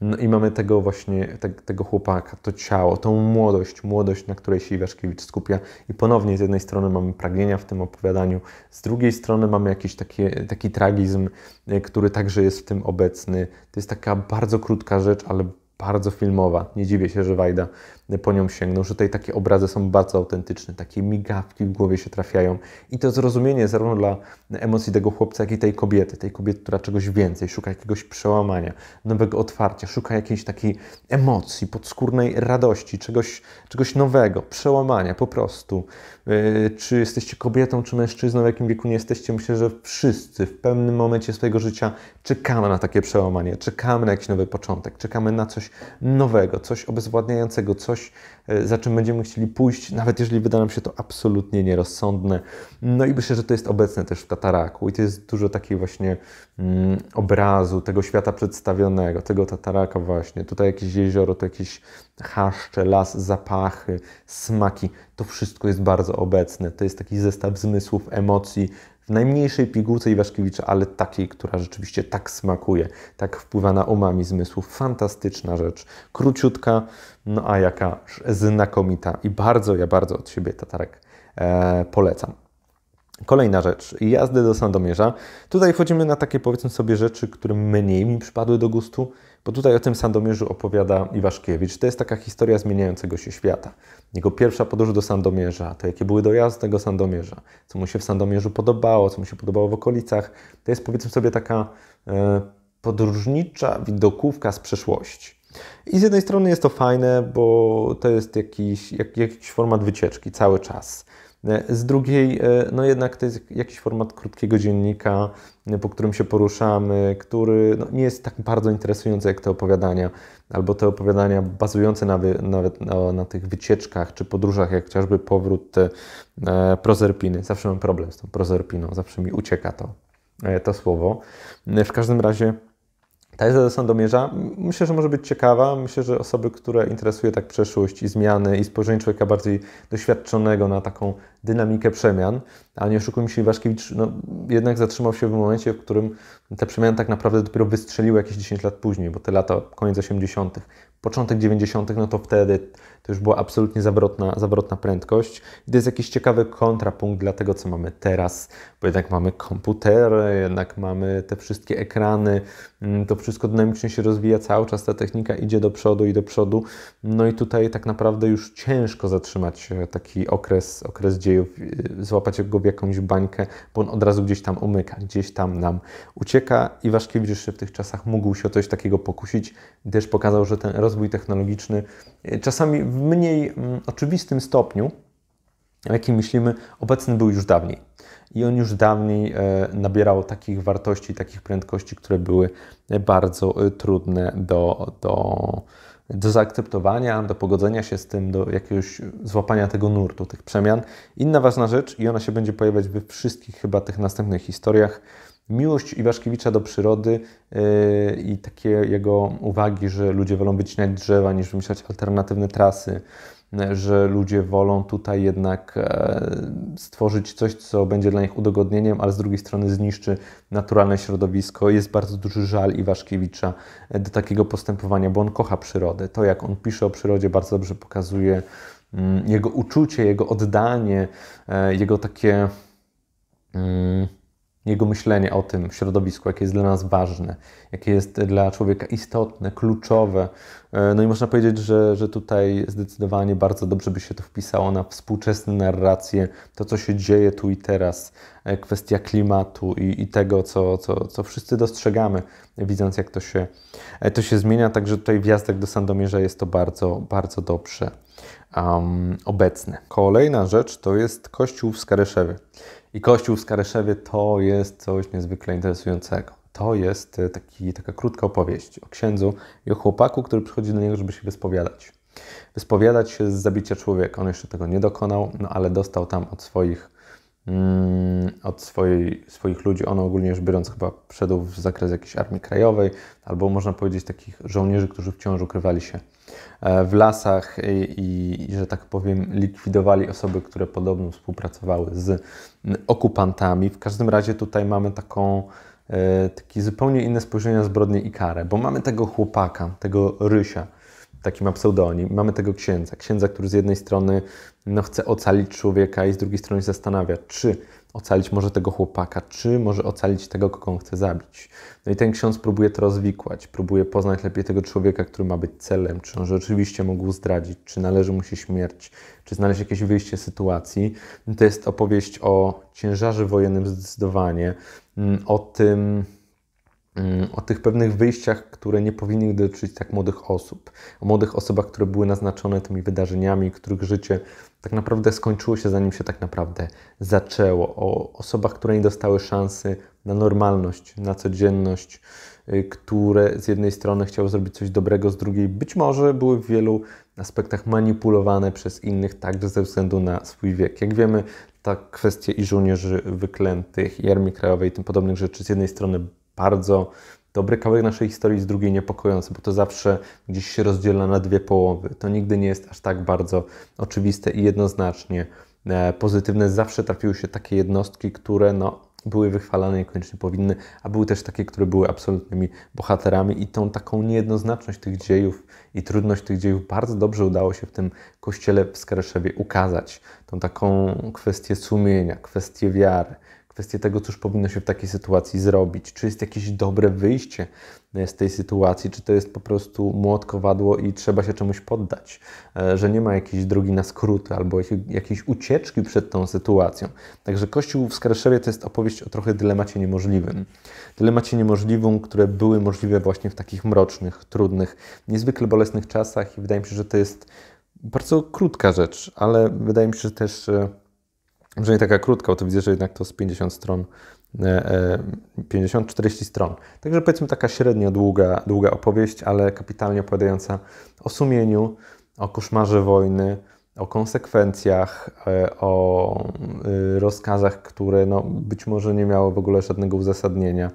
No i mamy tego właśnie, te, tego chłopaka, to ciało, tą młodość, młodość, na której się Iwaszkiewicz skupia. I ponownie z jednej strony mamy pragnienia w tym opowiadaniu, z drugiej strony mamy jakiś taki, taki tragizm, który także jest w tym obecny. To jest taka bardzo krótka rzecz, ale bardzo filmowa. Nie dziwię się, że Wajda po nią sięgnął, że tutaj takie obrazy są bardzo autentyczne, takie migawki w głowie się trafiają. I to zrozumienie zarówno dla emocji tego chłopca, jak i tej kobiety. Tej kobiety, która czegoś więcej, szuka jakiegoś przełamania, nowego otwarcia, szuka jakiejś takiej emocji, podskórnej radości, czegoś, czegoś nowego, przełamania po prostu. Yy, czy jesteście kobietą, czy mężczyzną, w jakim wieku nie jesteście, myślę, że wszyscy w pewnym momencie swojego życia czekamy na takie przełamanie, czekamy na jakiś nowy początek, czekamy na coś nowego, coś obezwładniającego, coś, za czym będziemy chcieli pójść, nawet jeżeli wyda nam się to absolutnie nierozsądne. No i myślę, że to jest obecne też w Tataraku i to jest dużo takiej właśnie mm, obrazu tego świata przedstawionego, tego Tataraka właśnie. Tutaj jakieś jezioro, to jakieś chaszcze, las, zapachy, smaki. To wszystko jest bardzo obecne. To jest taki zestaw zmysłów, emocji, w najmniejszej pigułce Iwaszkiewicza, ale takiej, która rzeczywiście tak smakuje, tak wpływa na umami zmysłów. Fantastyczna rzecz, króciutka, no a jaka znakomita i bardzo, ja bardzo od siebie Tatarak e, polecam. Kolejna rzecz, jazdy do Sandomierza. Tutaj wchodzimy na takie, powiedzmy sobie, rzeczy, które mniej mi przypadły do gustu, bo tutaj o tym Sandomierzu opowiada Iwaszkiewicz. To jest taka historia zmieniającego się świata. Jego pierwsza podróż do Sandomierza, to jakie były dojazdy tego Sandomierza, co mu się w Sandomierzu podobało, co mu się podobało w okolicach. To jest, powiedzmy sobie, taka e, podróżnicza widokówka z przeszłości. I z jednej strony jest to fajne, bo to jest jakiś, jak, jakiś format wycieczki cały czas. Z drugiej, no jednak to jest jakiś format krótkiego dziennika, po którym się poruszamy, który no, nie jest tak bardzo interesujący jak te opowiadania, albo te opowiadania bazujące na wy, nawet na, na tych wycieczkach czy podróżach, jak chociażby powrót e, Prozerpiny. Zawsze mam problem z tą Prozerpiną, zawsze mi ucieka to, e, to słowo. W każdym razie ta jazda do Sandomierza myślę, że może być ciekawa. Myślę, że osoby, które interesuje tak przeszłość i zmiany i spojrzenie człowieka bardziej doświadczonego na taką dynamikę przemian, a nie oszukujmy się, Iwaszkiewicz no, jednak zatrzymał się w momencie, w którym te przemiany tak naprawdę dopiero wystrzeliły jakieś dziesięć lat później, bo te lata, koniec osiemdziesiątych, początek dziewięćdziesiątych, no to wtedy to już była absolutnie zawrotna, zawrotna prędkość. I to jest jakiś ciekawy kontrapunkt dla tego, co mamy teraz, bo jednak mamy komputery, jednak mamy te wszystkie ekrany, to wszystko dynamicznie się rozwija cały czas, ta technika idzie do przodu i do przodu. No i tutaj tak naprawdę już ciężko zatrzymać taki okres, okres dziejów, złapać go w jakąś bańkę, bo on od razu gdzieś tam umyka, gdzieś tam nam ucieka. Iwaszkiewicz jeszcze w tych czasach mógł się o coś takiego pokusić. Też pokazał, że ten rozwój technologiczny czasami w mniej oczywistym stopniu, o jakim myślimy, obecny był już dawniej. I on już dawniej nabierał takich wartości, takich prędkości, które były bardzo trudne do, do, do zaakceptowania, do pogodzenia się z tym, do jakiegoś złapania tego nurtu, tych przemian. Inna ważna rzecz, i ona się będzie pojawiać we wszystkich chyba tych następnych historiach, miłość Iwaszkiewicza do przyrody yy, i takie jego uwagi, że ludzie wolą wycinać drzewa niż wymyślać alternatywne trasy, że ludzie wolą tutaj jednak stworzyć coś, co będzie dla nich udogodnieniem, ale z drugiej strony zniszczy naturalne środowisko. Jest bardzo duży żal Iwaszkiewicza do takiego postępowania, bo on kocha przyrodę. To, jak on pisze o przyrodzie, bardzo dobrze pokazuje jego uczucie, jego oddanie, jego takie jego myślenie o tym środowisku, jakie jest dla nas ważne, jakie jest dla człowieka istotne, kluczowe. No i można powiedzieć, że, że tutaj zdecydowanie bardzo dobrze by się to wpisało na współczesne narracje, to co się dzieje tu i teraz, kwestia klimatu i, i tego, co, co, co wszyscy dostrzegamy, widząc jak to się, to się zmienia. Także tutaj w Jazdach do Sandomierza jest to bardzo, bardzo dobrze um, obecne. Kolejna rzecz to jest kościół w Skareszewie. I kościół w Skareszewie to jest coś niezwykle interesującego. To jest taki, taka krótka opowieść o księdzu i o chłopaku, który przychodzi do niego, żeby się wyspowiadać. Wyspowiadać się z zabicia człowieka. On jeszcze tego nie dokonał, no ale dostał tam od swoich, mm, od swojej, swoich ludzi. On ogólnie rzecz biorąc chyba wszedł w zakres jakiejś armii krajowej, albo można powiedzieć takich żołnierzy, którzy wciąż ukrywali się w lasach i, i, i, że tak powiem, likwidowali osoby, które podobno współpracowały z okupantami. W każdym razie tutaj mamy taką, e, taki zupełnie inne spojrzenie na zbrodnię i karę, bo mamy tego chłopaka, tego Rysia, taki ma pseudonim, mamy tego księdza, księdza, który z jednej strony no, chce ocalić człowieka i z drugiej strony zastanawia, czy ocalić może tego chłopaka, czy może ocalić tego, kogo on chce zabić. No i ten ksiądz próbuje to rozwikłać, próbuje poznać lepiej tego człowieka, który ma być celem, czy on rzeczywiście mógł zdradzić, czy należy mu się śmierć, czy znaleźć jakieś wyjście z sytuacji. No to jest opowieść o ciężarze wojennym zdecydowanie, o tym... o tych pewnych wyjściach, które nie powinny dotyczyć tak młodych osób. O młodych osobach, które były naznaczone tymi wydarzeniami, których życie tak naprawdę skończyło się, zanim się tak naprawdę zaczęło. O osobach, które nie dostały szansy na normalność, na codzienność, które z jednej strony chciały zrobić coś dobrego, z drugiej być może były w wielu aspektach manipulowane przez innych, także ze względu na swój wiek. Jak wiemy, ta kwestia i żołnierzy wyklętych, i Armii Krajowej, i tym podobnych rzeczy z jednej strony bardzo dobry kawałek naszej historii, z drugiej niepokojący, bo to zawsze gdzieś się rozdziela na dwie połowy. To nigdy nie jest aż tak bardzo oczywiste i jednoznacznie pozytywne. Zawsze trafiły się takie jednostki, które no, były wychwalane, niekoniecznie powinny, a były też takie, które były absolutnymi bohaterami i tą taką niejednoznaczność tych dziejów i trudność tych dziejów bardzo dobrze udało się w tym kościele w Skareszewie ukazać. Tą taką kwestię sumienia, kwestię wiary, kwestię tego, cóż powinno się w takiej sytuacji zrobić. Czy jest jakieś dobre wyjście z tej sytuacji, czy to jest po prostu młot, kowadło i trzeba się czemuś poddać, że nie ma jakiejś drogi na skróty albo jakiejś ucieczki przed tą sytuacją. Także Kościół w Skareszewie to jest opowieść o trochę dylemacie niemożliwym. Dylemacie niemożliwym, które były możliwe właśnie w takich mrocznych, trudnych, niezwykle bolesnych czasach i wydaje mi się, że to jest bardzo krótka rzecz, ale wydaje mi się, że też... że nie taka krótka, bo to widzę, że jednak to z pięćdziesiąt stron, pięćdziesiąt czterdzieści stron. Także powiedzmy taka średnio długa, długa opowieść, ale kapitalnie opowiadająca o sumieniu, o koszmarze wojny, o konsekwencjach, o rozkazach, które no, być może nie miały w ogóle żadnego uzasadnienia,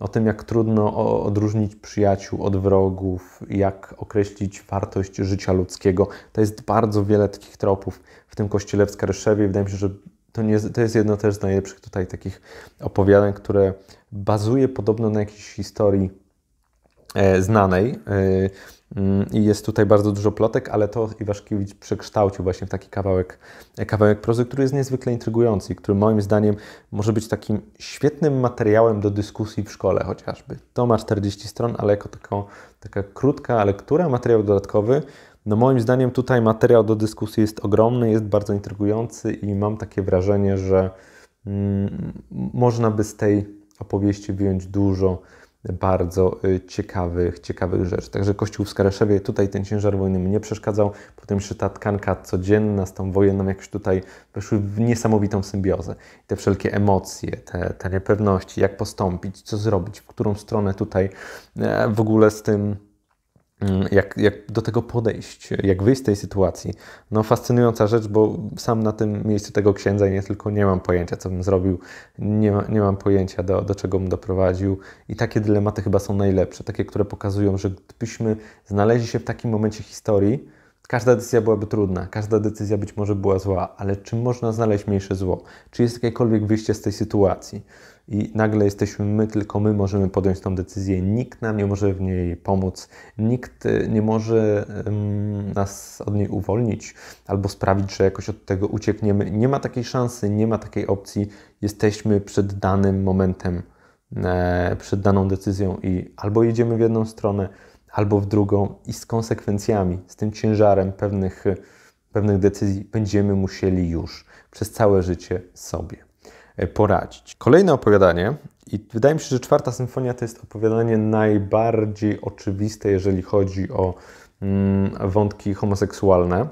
o tym, jak trudno odróżnić przyjaciół od wrogów, jak określić wartość życia ludzkiego. To jest bardzo wiele takich tropów w tym kościele w Skareszewie. Wydaje mi się, że To, nie, to jest jedno też z najlepszych tutaj takich opowiadań, które bazuje podobno na jakiejś historii e, znanej i e, e, jest tutaj bardzo dużo plotek, ale to Iwaszkiewicz przekształcił właśnie w taki kawałek, kawałek prozy, który jest niezwykle intrygujący i który moim zdaniem może być takim świetnym materiałem do dyskusji w szkole chociażby. To ma czterdzieści stron, ale jako taka, taka krótka lektura, materiał dodatkowy. No moim zdaniem tutaj materiał do dyskusji jest ogromny, jest bardzo intrygujący i mam takie wrażenie, że mm, można by z tej opowieści wyjąć dużo bardzo ciekawych, ciekawych rzeczy. Także Kościół w Skareszewie, tutaj ten ciężar wojny mi nie przeszkadzał. Potem jeszcze ta tkanka codzienna z tą wojenną jakoś tutaj weszły w niesamowitą symbiozę. Te wszelkie emocje, te, te niepewności, jak postąpić, co zrobić, w którą stronę tutaj w ogóle z tym... Jak, jak do tego podejść, jak wyjść z tej sytuacji. No fascynująca rzecz, bo sam na tym miejscu tego księdza i nie tylko nie mam pojęcia, co bym zrobił, nie, ma, nie mam pojęcia, do, do czego bym doprowadził. I takie dylematy chyba są najlepsze, takie, które pokazują, że gdybyśmy znaleźli się w takim momencie historii, Każda decyzja byłaby trudna, każda decyzja być może była zła, ale czy można znaleźć mniejsze zło? Czy jest jakiekolwiek wyjście z tej sytuacji? I nagle jesteśmy my, tylko my możemy podjąć tą decyzję. Nikt nam nie może w niej pomóc, nikt nie może um, nas od niej uwolnić albo sprawić, że jakoś od tego uciekniemy. Nie ma takiej szansy, nie ma takiej opcji. Jesteśmy przed danym momentem, e, przed daną decyzją i albo jedziemy w jedną stronę, albo w drugą i z konsekwencjami, z tym ciężarem pewnych, pewnych decyzji będziemy musieli już przez całe życie sobie poradzić. Kolejne opowiadanie i wydaje mi się, że czwarta symfonia to jest opowiadanie najbardziej oczywiste, jeżeli chodzi o mm, wątki homoseksualne,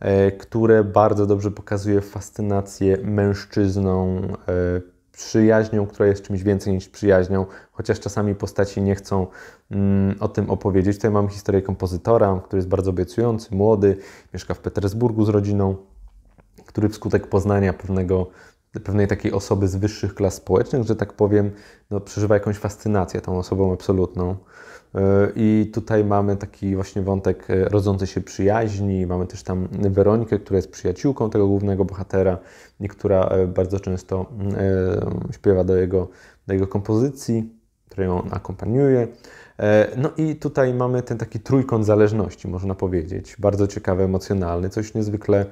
e, które bardzo dobrze pokazuje fascynację mężczyzną, e, przyjaźnią, która jest czymś więcej niż przyjaźnią, chociaż czasami postaci nie chcą mm, o tym opowiedzieć. Tutaj mamy historię kompozytora, który jest bardzo obiecujący, młody, mieszka w Petersburgu z rodziną, który wskutek poznania pewnego, pewnej takiej osoby z wyższych klas społecznych, że tak powiem, no, przeżywa jakąś fascynację tą osobą absolutną. Yy, I tutaj mamy taki właśnie wątek rodzący się przyjaźni, mamy też tam Weronikę, która jest przyjaciółką tego głównego bohatera i która bardzo często yy, śpiewa do jego, do jego kompozycji, której on akompaniuje. No i tutaj mamy ten taki trójkąt zależności, można powiedzieć, bardzo ciekawy, emocjonalny, coś niezwykle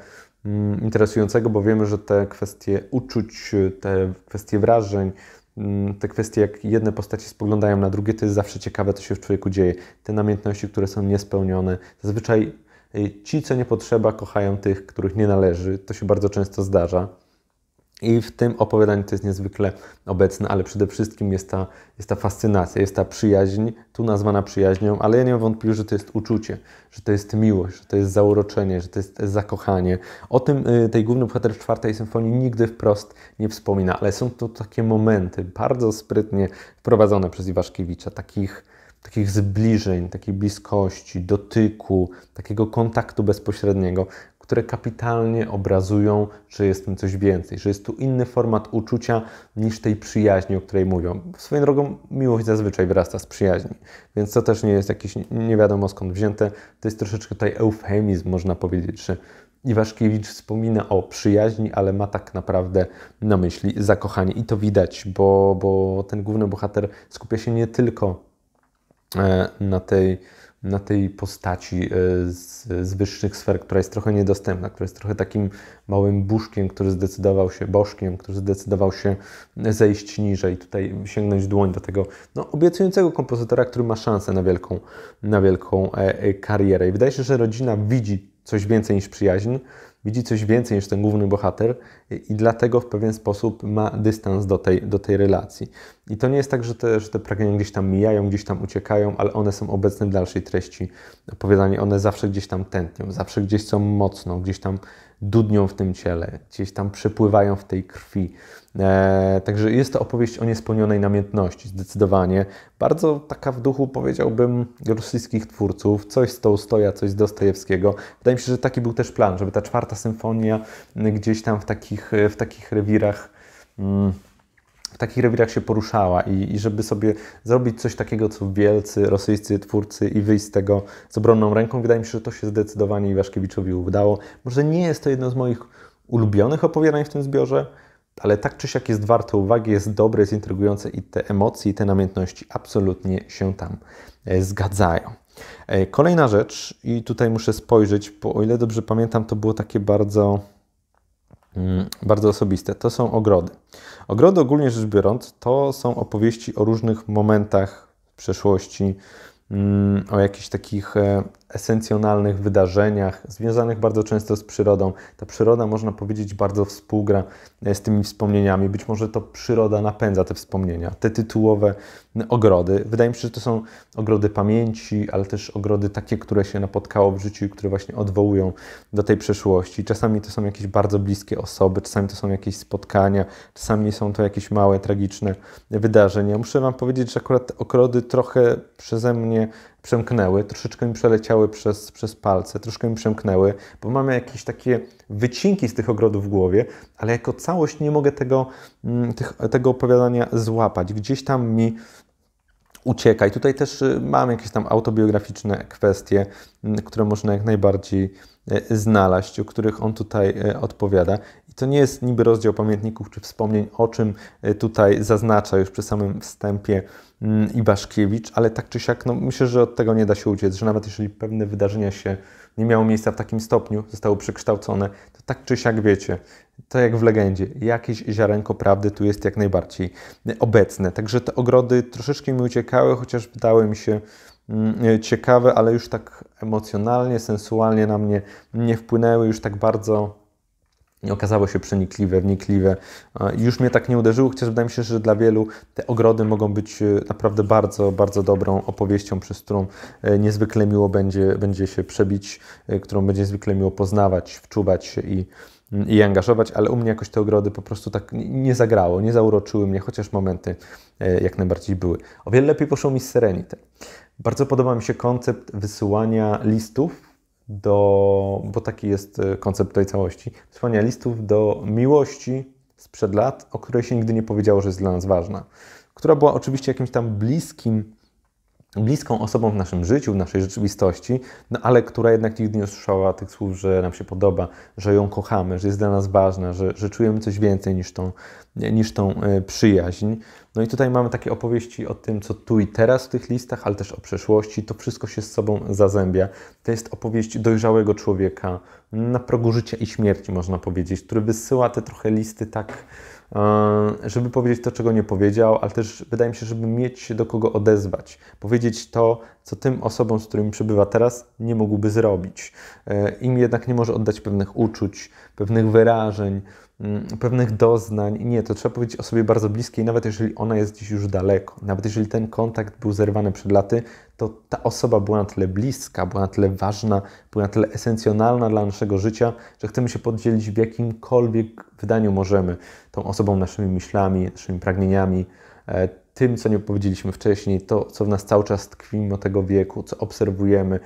mm, interesującego, bo wiemy, że te kwestie uczuć, te kwestie wrażeń, mm, te kwestie, jak jedne postacie spoglądają na drugie, to jest zawsze ciekawe, co się w człowieku dzieje. Te namiętności, które są niespełnione, zazwyczaj ci, co nie potrzeba, kochają tych, których nie należy. To się bardzo często zdarza. I w tym opowiadaniu to jest niezwykle obecne, ale przede wszystkim jest ta, jest ta fascynacja, jest ta przyjaźń, tu nazwana przyjaźnią, ale ja nie mam wątpliwości, że to jest uczucie, że to jest miłość, że to jest zauroczenie, że to jest zakochanie. O tym y, tej główny bohater czwartej symfonii nigdy wprost nie wspomina, ale są to takie momenty bardzo sprytnie wprowadzone przez Iwaszkiewicza, takich, takich zbliżeń, takiej bliskości, dotyku, takiego kontaktu bezpośredniego, które kapitalnie obrazują, że jest w tym coś więcej, że jest tu inny format uczucia niż tej przyjaźni, o której mówią. Swoją drogą miłość zazwyczaj wyrasta z przyjaźni, więc to też nie jest jakieś nie wiadomo skąd wzięte. To jest troszeczkę tutaj eufemizm, można powiedzieć, że Iwaszkiewicz wspomina o przyjaźni, ale ma tak naprawdę na myśli zakochanie. I to widać, bo, bo ten główny bohater skupia się nie tylko na tej na tej postaci z, z wyższych sfer, która jest trochę niedostępna, która jest trochę takim małym buszkiem, który zdecydował się, bożkiem, który zdecydował się zejść niżej, tutaj sięgnąć dłoń do tego no, obiecującego kompozytora, który ma szansę na wielką, na wielką e, e, karierę. I wydaje się, że rodzina widzi coś więcej niż przyjaźń, widzi coś więcej niż ten główny bohater i dlatego w pewien sposób ma dystans do tej, do tej relacji. I to nie jest tak, że te, że te pragnienia gdzieś tam mijają, gdzieś tam uciekają, ale one są obecne w dalszej treści opowiadania. One zawsze gdzieś tam tętnią, zawsze gdzieś są mocno, gdzieś tam dudnią w tym ciele, gdzieś tam przepływają w tej krwi. Eee, także jest to opowieść o niespełnionej namiętności, zdecydowanie. Bardzo taka w duchu, powiedziałbym, rosyjskich twórców. Coś z Tołstoja, coś z Dostojewskiego. Wydaje mi się, że taki był też plan, żeby ta czwarta symfonia gdzieś tam w takich, w takich rewirach mm, w takich rewirach się poruszała i, i żeby sobie zrobić coś takiego, co wielcy rosyjscy twórcy i wyjść z tego z obronną ręką. Wydaje mi się, że to się zdecydowanie Iwaszkiewiczowi udało. Może nie jest to jedno z moich ulubionych opowiadań w tym zbiorze, ale tak czy siak jest warte uwagi, jest dobre, jest intrygujące i te emocje i te namiętności absolutnie się tam zgadzają. Kolejna rzecz i tutaj muszę spojrzeć, bo o ile dobrze pamiętam, to było takie bardzo, bardzo osobiste. To są ogrody. Ogrody ogólnie rzecz biorąc to są opowieści o różnych momentach w przeszłości, o jakichś takich esencjonalnych wydarzeniach związanych bardzo często z przyrodą. Ta przyroda, można powiedzieć, bardzo współgra z tymi wspomnieniami. Być może to przyroda napędza te wspomnienia, te tytułowe ogrody. Wydaje mi się, że to są ogrody pamięci, ale też ogrody takie, które się napotkało w życiu i które właśnie odwołują do tej przeszłości. Czasami to są jakieś bardzo bliskie osoby, czasami to są jakieś spotkania, czasami są to jakieś małe, tragiczne wydarzenia. Muszę Wam powiedzieć, że akurat te ogrody trochę przeze mnie przemknęły, troszeczkę mi przeleciały przez, przez palce, troszkę mi przemknęły, bo mam jakieś takie wycinki z tych ogrodów w głowie, ale jako całość nie mogę tego, tych, tego opowiadania złapać. Gdzieś tam mi ucieka. I tutaj też mam jakieś tam autobiograficzne kwestie, które można jak najbardziej znaleźć, o których on tutaj odpowiada. I to nie jest niby rozdział pamiętników czy wspomnień, o czym tutaj zaznacza już przy samym wstępie Iwaszkiewicz, ale tak czy siak, no myślę, że od tego nie da się uciec, że nawet jeżeli pewne wydarzenia się nie miało miejsca w takim stopniu, zostały przekształcone, to tak czy siak wiecie, to jak w legendzie, jakieś ziarenko prawdy tu jest jak najbardziej obecne. Także te ogrody troszeczkę mi uciekały, chociaż wydały mi się ciekawe, ale już tak emocjonalnie, sensualnie na mnie nie wpłynęły, już tak bardzo nie okazało się przenikliwe, wnikliwe. Już mnie tak nie uderzyło, chociaż wydaje mi się, że dla wielu te ogrody mogą być naprawdę bardzo, bardzo dobrą opowieścią, przez którą niezwykle miło będzie, będzie się przebić, którą będzie niezwykle miło poznawać, wczuwać się i i angażować, ale u mnie jakoś te ogrody po prostu tak nie zagrało, nie zauroczyły mnie, chociaż momenty jak najbardziej były. O wiele lepiej poszło mi z Serenity. Bardzo podoba mi się koncept wysyłania listów do, bo taki jest koncept tej całości, wysyłania listów do miłości sprzed lat, o której się nigdy nie powiedziało, że jest dla nas ważna, która była oczywiście jakimś tam bliskim, bliską osobą w naszym życiu, w naszej rzeczywistości, no ale która jednak nigdy nie usłyszała tych słów, że nam się podoba, że ją kochamy, że jest dla nas ważna, że, że czujemy coś więcej niż tą, niż tą przyjaźń. No i tutaj mamy takie opowieści o tym, co tu i teraz w tych listach, ale też o przeszłości. To wszystko się z sobą zazębia. To jest opowieść dojrzałego człowieka na progu życia i śmierci, można powiedzieć, który wysyła te trochę listy tak, żeby powiedzieć to, czego nie powiedział, ale też wydaje mi się, żeby mieć się do kogo odezwać. Powiedzieć to, co tym osobom, z którymi przebywa teraz, nie mógłby zrobić. Im jednak nie może oddać pewnych uczuć, pewnych wyrażeń, pewnych doznań. Nie, to trzeba powiedzieć o sobie bardzo bliskiej, nawet jeżeli ona jest gdzieś już daleko. Nawet jeżeli ten kontakt był zerwany przed laty, to ta osoba była na tyle bliska, była na tyle ważna, była na tyle esencjonalna dla naszego życia, że chcemy się podzielić w jakimkolwiek wydaniu możemy tą osobą, naszymi myślami, naszymi pragnieniami, tym, co nie powiedzieliśmy wcześniej, to, co w nas cały czas tkwi mimo tego wieku, co obserwujemy,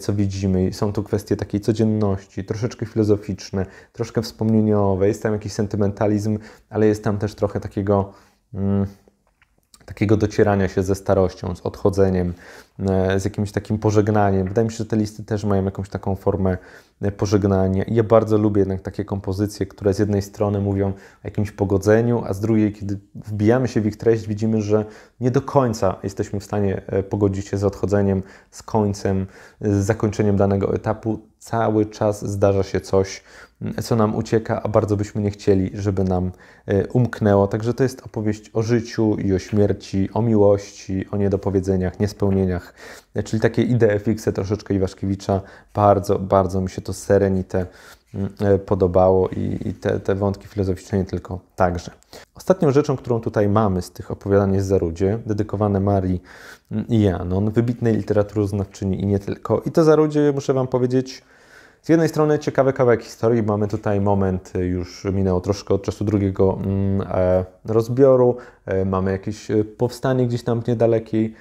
co widzimy. Są tu kwestie takiej codzienności, troszeczkę filozoficzne, troszkę wspomnieniowe. Jest tam jakiś sentymentalizm, ale jest tam też trochę takiego, mm, takiego docierania się ze starością, z odchodzeniem, z jakimś takim pożegnaniem. Wydaje mi się, że te listy też mają jakąś taką formę pożegnania. I ja bardzo lubię jednak takie kompozycje, które z jednej strony mówią o jakimś pogodzeniu, a z drugiej, kiedy wbijamy się w ich treść, widzimy, że nie do końca jesteśmy w stanie pogodzić się z odchodzeniem, z końcem, z zakończeniem danego etapu. Cały czas zdarza się coś, co nam ucieka, a bardzo byśmy nie chcieli, żeby nam umknęło. Także to jest opowieść o życiu i o śmierci, o miłości, o niedopowiedzeniach, niespełnieniach. Czyli takie idee fixe troszeczkę Iwaszkiewicza. Bardzo, bardzo mi się to Serenite podobało i te, te wątki filozoficzne nie tylko także. Ostatnią rzeczą, którą tutaj mamy z tych opowiadań jest Zarudzie, dedykowane Marii i Janon, wybitnej literaturoznawczyni i nie tylko. I to Zarudzie, muszę Wam powiedzieć, z jednej strony ciekawy kawałek historii, mamy tutaj moment, już minęło troszkę od czasu drugiego rozbioru, mamy jakieś powstanie gdzieś tam w niedalekiej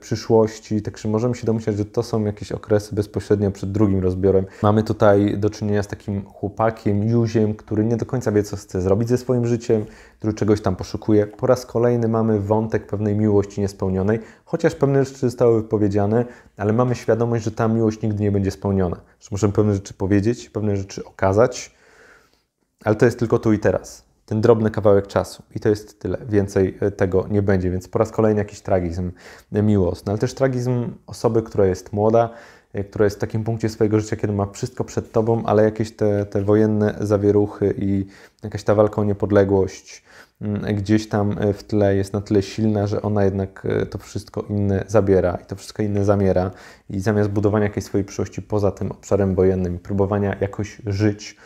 przyszłości, także możemy się domyślać, że to są jakieś okresy bezpośrednio przed drugim rozbiorem. Mamy tutaj do czynienia z takim chłopakiem, Józiem, który nie do końca wie, co chce zrobić ze swoim życiem, który czegoś tam poszukuje. Po raz kolejny mamy wątek pewnej miłości niespełnionej, chociaż pewne rzeczy zostały wypowiedziane, ale mamy świadomość, że ta miłość nigdy nie będzie spełniona. Że możemy pewne rzeczy powiedzieć, pewne rzeczy okazać, ale to jest tylko tu i teraz. Ten drobny kawałek czasu. I to jest tyle. Więcej tego nie będzie. Więc po raz kolejny jakiś tragizm miłosny. Ale też tragizm osoby, która jest młoda, która jest w takim punkcie swojego życia, kiedy ma wszystko przed tobą, ale jakieś te, te wojenne zawieruchy i jakaś ta walka o niepodległość gdzieś tam w tle jest na tyle silna, że ona jednak to wszystko inne zabiera i to wszystko inne zamiera. I zamiast budowania jakiejś swojej przyszłości poza tym obszarem wojennym, próbowania jakoś żyć,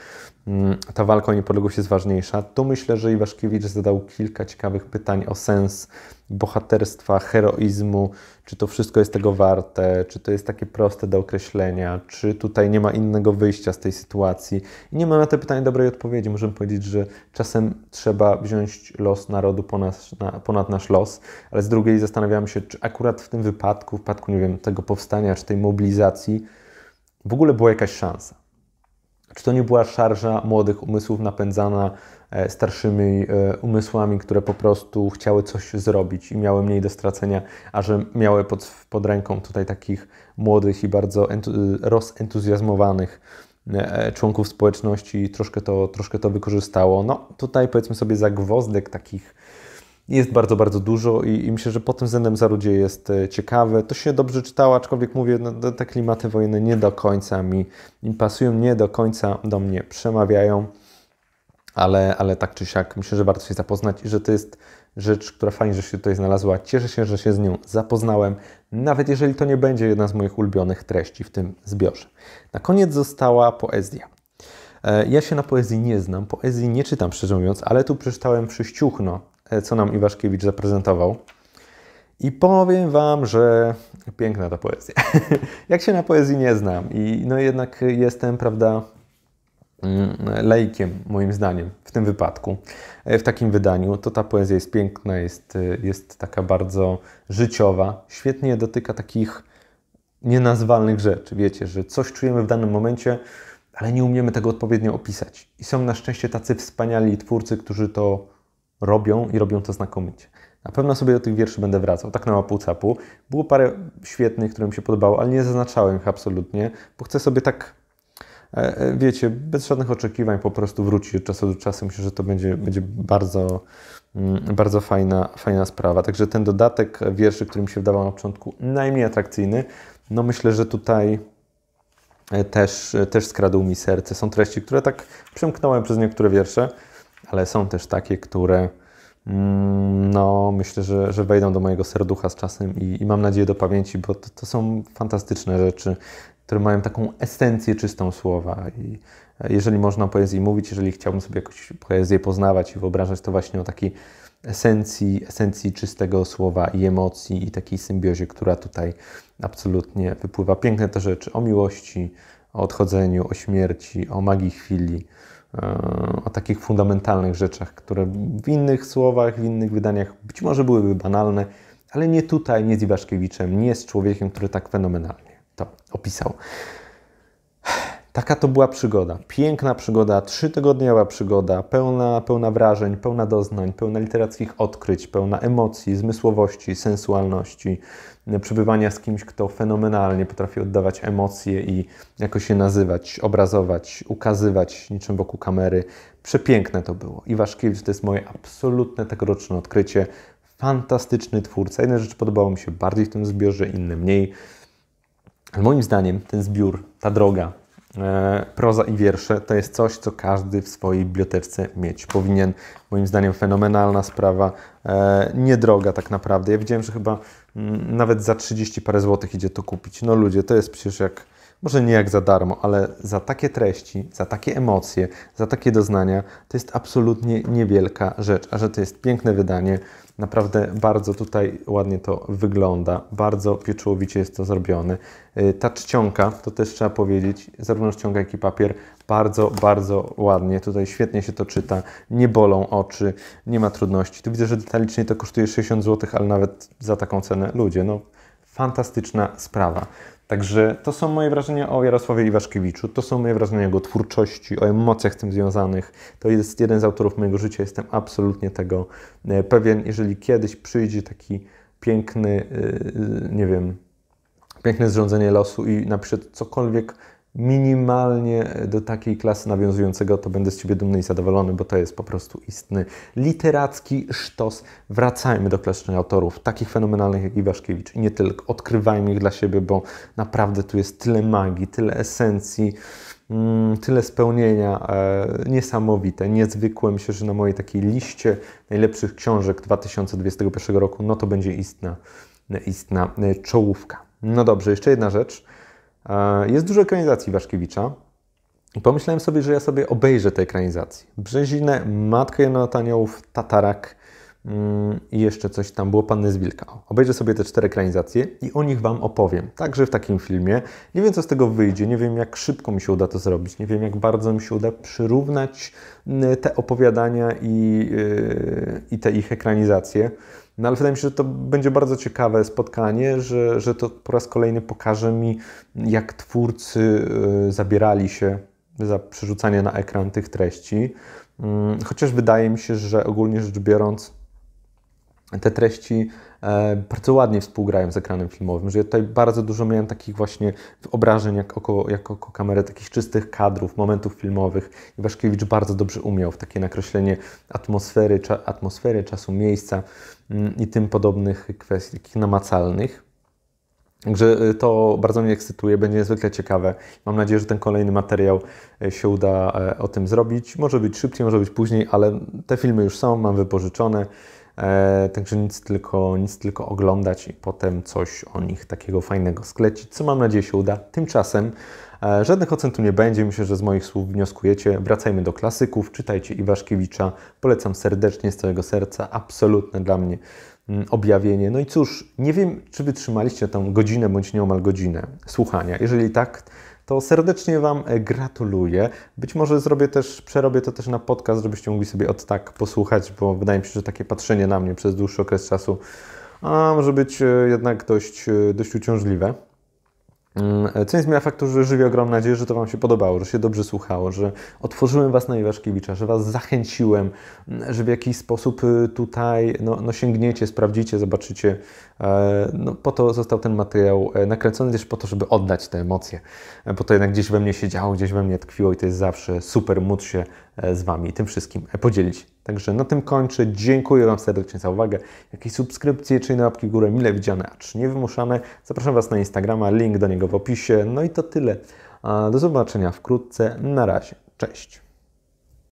ta walka o niepodległość jest ważniejsza. Tu myślę, że Iwaszkiewicz zadał kilka ciekawych pytań o sens bohaterstwa, heroizmu, czy to wszystko jest tego warte, czy to jest takie proste do określenia, czy tutaj nie ma innego wyjścia z tej sytuacji. I nie ma na te pytania dobrej odpowiedzi. Możemy powiedzieć, że czasem trzeba wziąć los narodu ponad, na, ponad nasz los, ale z drugiej zastanawiam się, czy akurat w tym wypadku, w przypadku, nie wiem, tego powstania, czy tej mobilizacji w ogóle była jakaś szansa. Czy to nie była szarża młodych umysłów napędzana starszymi umysłami, które po prostu chciały coś zrobić i miały mniej do stracenia, a że miały pod, pod ręką tutaj takich młodych i bardzo rozentuzjazmowanych członków społeczności i troszkę to, troszkę to wykorzystało. No tutaj powiedzmy sobie zagwozdek takich jest bardzo, bardzo dużo i, i myślę, że pod tym względem zarudzie jest ciekawe. To się dobrze czytało, aczkolwiek mówię, no, te klimaty wojenne nie do końca mi pasują, nie do końca do mnie przemawiają, ale, ale tak czy siak myślę, że warto się zapoznać i że to jest rzecz, która fajnie, że się tutaj znalazła. Cieszę się, że się z nią zapoznałem, nawet jeżeli to nie będzie jedna z moich ulubionych treści w tym zbiorze. Na koniec została poezja. Ja się na poezji nie znam, poezji nie czytam, szczerze mówiąc, ale tu przeczytałem wszyściuchno, co nam Iwaszkiewicz zaprezentował. I powiem Wam, że piękna ta poezja. Jak się na poezji nie znam i no jednak jestem, prawda, laikiem, moim zdaniem, w tym wypadku, w takim wydaniu, to ta poezja jest piękna, jest, jest taka bardzo życiowa, świetnie dotyka takich nienazwalnych rzeczy, wiecie, że coś czujemy w danym momencie, ale nie umiemy tego odpowiednio opisać. I są na szczęście tacy wspaniali twórcy, którzy to robią i robią to znakomicie. Na pewno sobie do tych wierszy będę wracał, tak na łapu capu. Było parę świetnych, które mi się podobało, ale nie zaznaczałem ich absolutnie, bo chcę sobie tak, wiecie, bez żadnych oczekiwań po prostu wrócić od czasu do czasu. Myślę, że to będzie, będzie bardzo, bardzo fajna, fajna sprawa. Także ten dodatek wierszy, który mi się wydawał na początku najmniej atrakcyjny, no myślę, że tutaj też, też skradł mi serce. Są treści, które tak przemknąłem przez niektóre wiersze, ale są też takie, które mm, no, myślę, że, że wejdą do mojego serducha z czasem i, i mam nadzieję do pamięci, bo to, to są fantastyczne rzeczy, które mają taką esencję czystą słowa. I jeżeli można o poezji mówić, jeżeli chciałbym sobie jakoś poezję poznawać i wyobrażać, to właśnie o takiej esencji, esencji czystego słowa i emocji i takiej symbiozie, która tutaj absolutnie wypływa. Piękne te rzeczy o miłości, o odchodzeniu, o śmierci, o magii chwili, o takich fundamentalnych rzeczach, które w innych słowach, w innych wydaniach być może byłyby banalne, ale nie tutaj, nie z Iwaszkiewiczem, nie z człowiekiem, który tak fenomenalnie to opisał. Taka to była przygoda. Piękna przygoda, trzytygodniowa przygoda, pełna, pełna wrażeń, pełna doznań, pełna literackich odkryć, pełna emocji, zmysłowości, sensualności, przebywania z kimś, kto fenomenalnie potrafi oddawać emocje i jakoś je nazywać, obrazować, ukazywać niczym wokół kamery. Przepiękne to było. Iwaszkiewicz to jest moje absolutne tegoroczne odkrycie. Fantastyczny twórca. Jedna rzecz podobała mi się bardziej w tym zbiorze, inne mniej. Ale moim zdaniem ten zbiór, ta droga, proza i wiersze to jest coś, co każdy w swojej bibliotece mieć powinien. Moim zdaniem fenomenalna sprawa, niedroga tak naprawdę. Ja widziałem, że chyba nawet za trzydzieści parę złotych idzie to kupić. No ludzie, to jest przecież jak, może nie jak za darmo, ale za takie treści, za takie emocje, za takie doznania to jest absolutnie niewielka rzecz. A że to jest piękne wydanie, naprawdę bardzo tutaj ładnie to wygląda, bardzo pieczołowicie jest to zrobione. Ta czcionka, to też trzeba powiedzieć, zarówno czcionka, jak i papier, bardzo, bardzo ładnie. Tutaj świetnie się to czyta, nie bolą oczy, nie ma trudności. Tu widzę, że detalicznie to kosztuje sześćdziesiąt złotych, ale nawet za taką cenę, ludzie, no fantastyczna sprawa. Także to są moje wrażenia o Jarosławie Iwaszkiewiczu, to są moje wrażenia o jego twórczości, o emocjach z tym związanych. To jest jeden z autorów mojego życia, jestem absolutnie tego pewien. Jeżeli kiedyś przyjdzie taki piękny, nie wiem, piękne zrządzenie losu i napiszę cokolwiek minimalnie do takiej klasy nawiązującego, to będę z Ciebie dumny i zadowolony, bo to jest po prostu istny literacki sztos. Wracajmy do klasycznych autorów, takich fenomenalnych jak Iwaszkiewicz i nie tylko. Odkrywajmy ich dla siebie, bo naprawdę tu jest tyle magii, tyle esencji, tyle spełnienia, niesamowite, niezwykłe. Myślę, że na mojej takiej liście najlepszych książek dwa tysiące dwudziestego pierwszego roku, no to będzie istna, istna czołówka. No dobrze, jeszcze jedna rzecz. Jest dużo ekranizacji Iwaszkiewicza i pomyślałem sobie, że ja sobie obejrzę te ekranizacje. Brzezinę, Matkę Jonata Aniołów, Tatarak yy, i jeszcze coś tam było, Panny z Wilka. O, obejrzę sobie te cztery ekranizacje i o nich Wam opowiem. Także w takim filmie. Nie wiem, co z tego wyjdzie, nie wiem, jak szybko mi się uda to zrobić, nie wiem, jak bardzo mi się uda przyrównać te opowiadania i, yy, i te ich ekranizacje. No ale wydaje mi się, że to będzie bardzo ciekawe spotkanie, że, że to po raz kolejny pokaże mi, jak twórcy zabierali się za przerzucanie na ekran tych treści. Chociaż wydaje mi się, że ogólnie rzecz biorąc te treści bardzo ładnie współgrają z ekranem filmowym, że ja tutaj bardzo dużo miałem takich właśnie wyobrażeń jak oko, jak oko kamery, takich czystych kadrów, momentów filmowych. Iwaszkiewicz bardzo dobrze umiał w takie nakreślenie atmosfery, cza, atmosfery czasu, miejsca i tym podobnych kwestii, takich namacalnych. Także to bardzo mnie ekscytuje, będzie niezwykle ciekawe. Mam nadzieję, że ten kolejny materiał się uda o tym zrobić. Może być szybciej, może być później, ale te filmy już są, mam wypożyczone. E, także nic tylko, nic tylko oglądać i potem coś o nich takiego fajnego sklecić, co mam nadzieję się uda. Tymczasem e, żadnych ocen tu nie będzie, myślę, że z moich słów wnioskujecie. Wracajmy do klasyków, czytajcie Iwaszkiewicza, polecam serdecznie, z całego serca, absolutne dla mnie objawienie. No i cóż, nie wiem, czy wytrzymaliście tam godzinę bądź nieomal godzinę słuchania. Jeżeli tak, to serdecznie Wam gratuluję. Być może zrobię też, przerobię to też na podcast, żebyście mogli sobie od tak posłuchać, bo wydaje mi się, że takie patrzenie na mnie przez dłuższy okres czasu a może być jednak dość, dość uciążliwe. Co nie zmienia faktu, że żywię ogromną nadzieję, że to Wam się podobało, że się dobrze słuchało, że otworzyłem Was na Iwaszkiewicza, że Was zachęciłem, że w jakiś sposób tutaj no, no sięgniecie, sprawdzicie, zobaczycie. No, po to został ten materiał nakręcony, też po to, żeby oddać te emocje, bo to jednak gdzieś we mnie siedziało, gdzieś we mnie tkwiło i to jest zawsze super móc się z Wami tym wszystkim podzielić. Także na tym kończę. Dziękuję Wam serdecznie za uwagę. Jakieś subskrypcje czy inne łapki w górę mile widziane, acz niewymuszane. Zapraszam Was na Instagrama, link do niego w opisie. No i to tyle. Do zobaczenia wkrótce. Na razie. Cześć.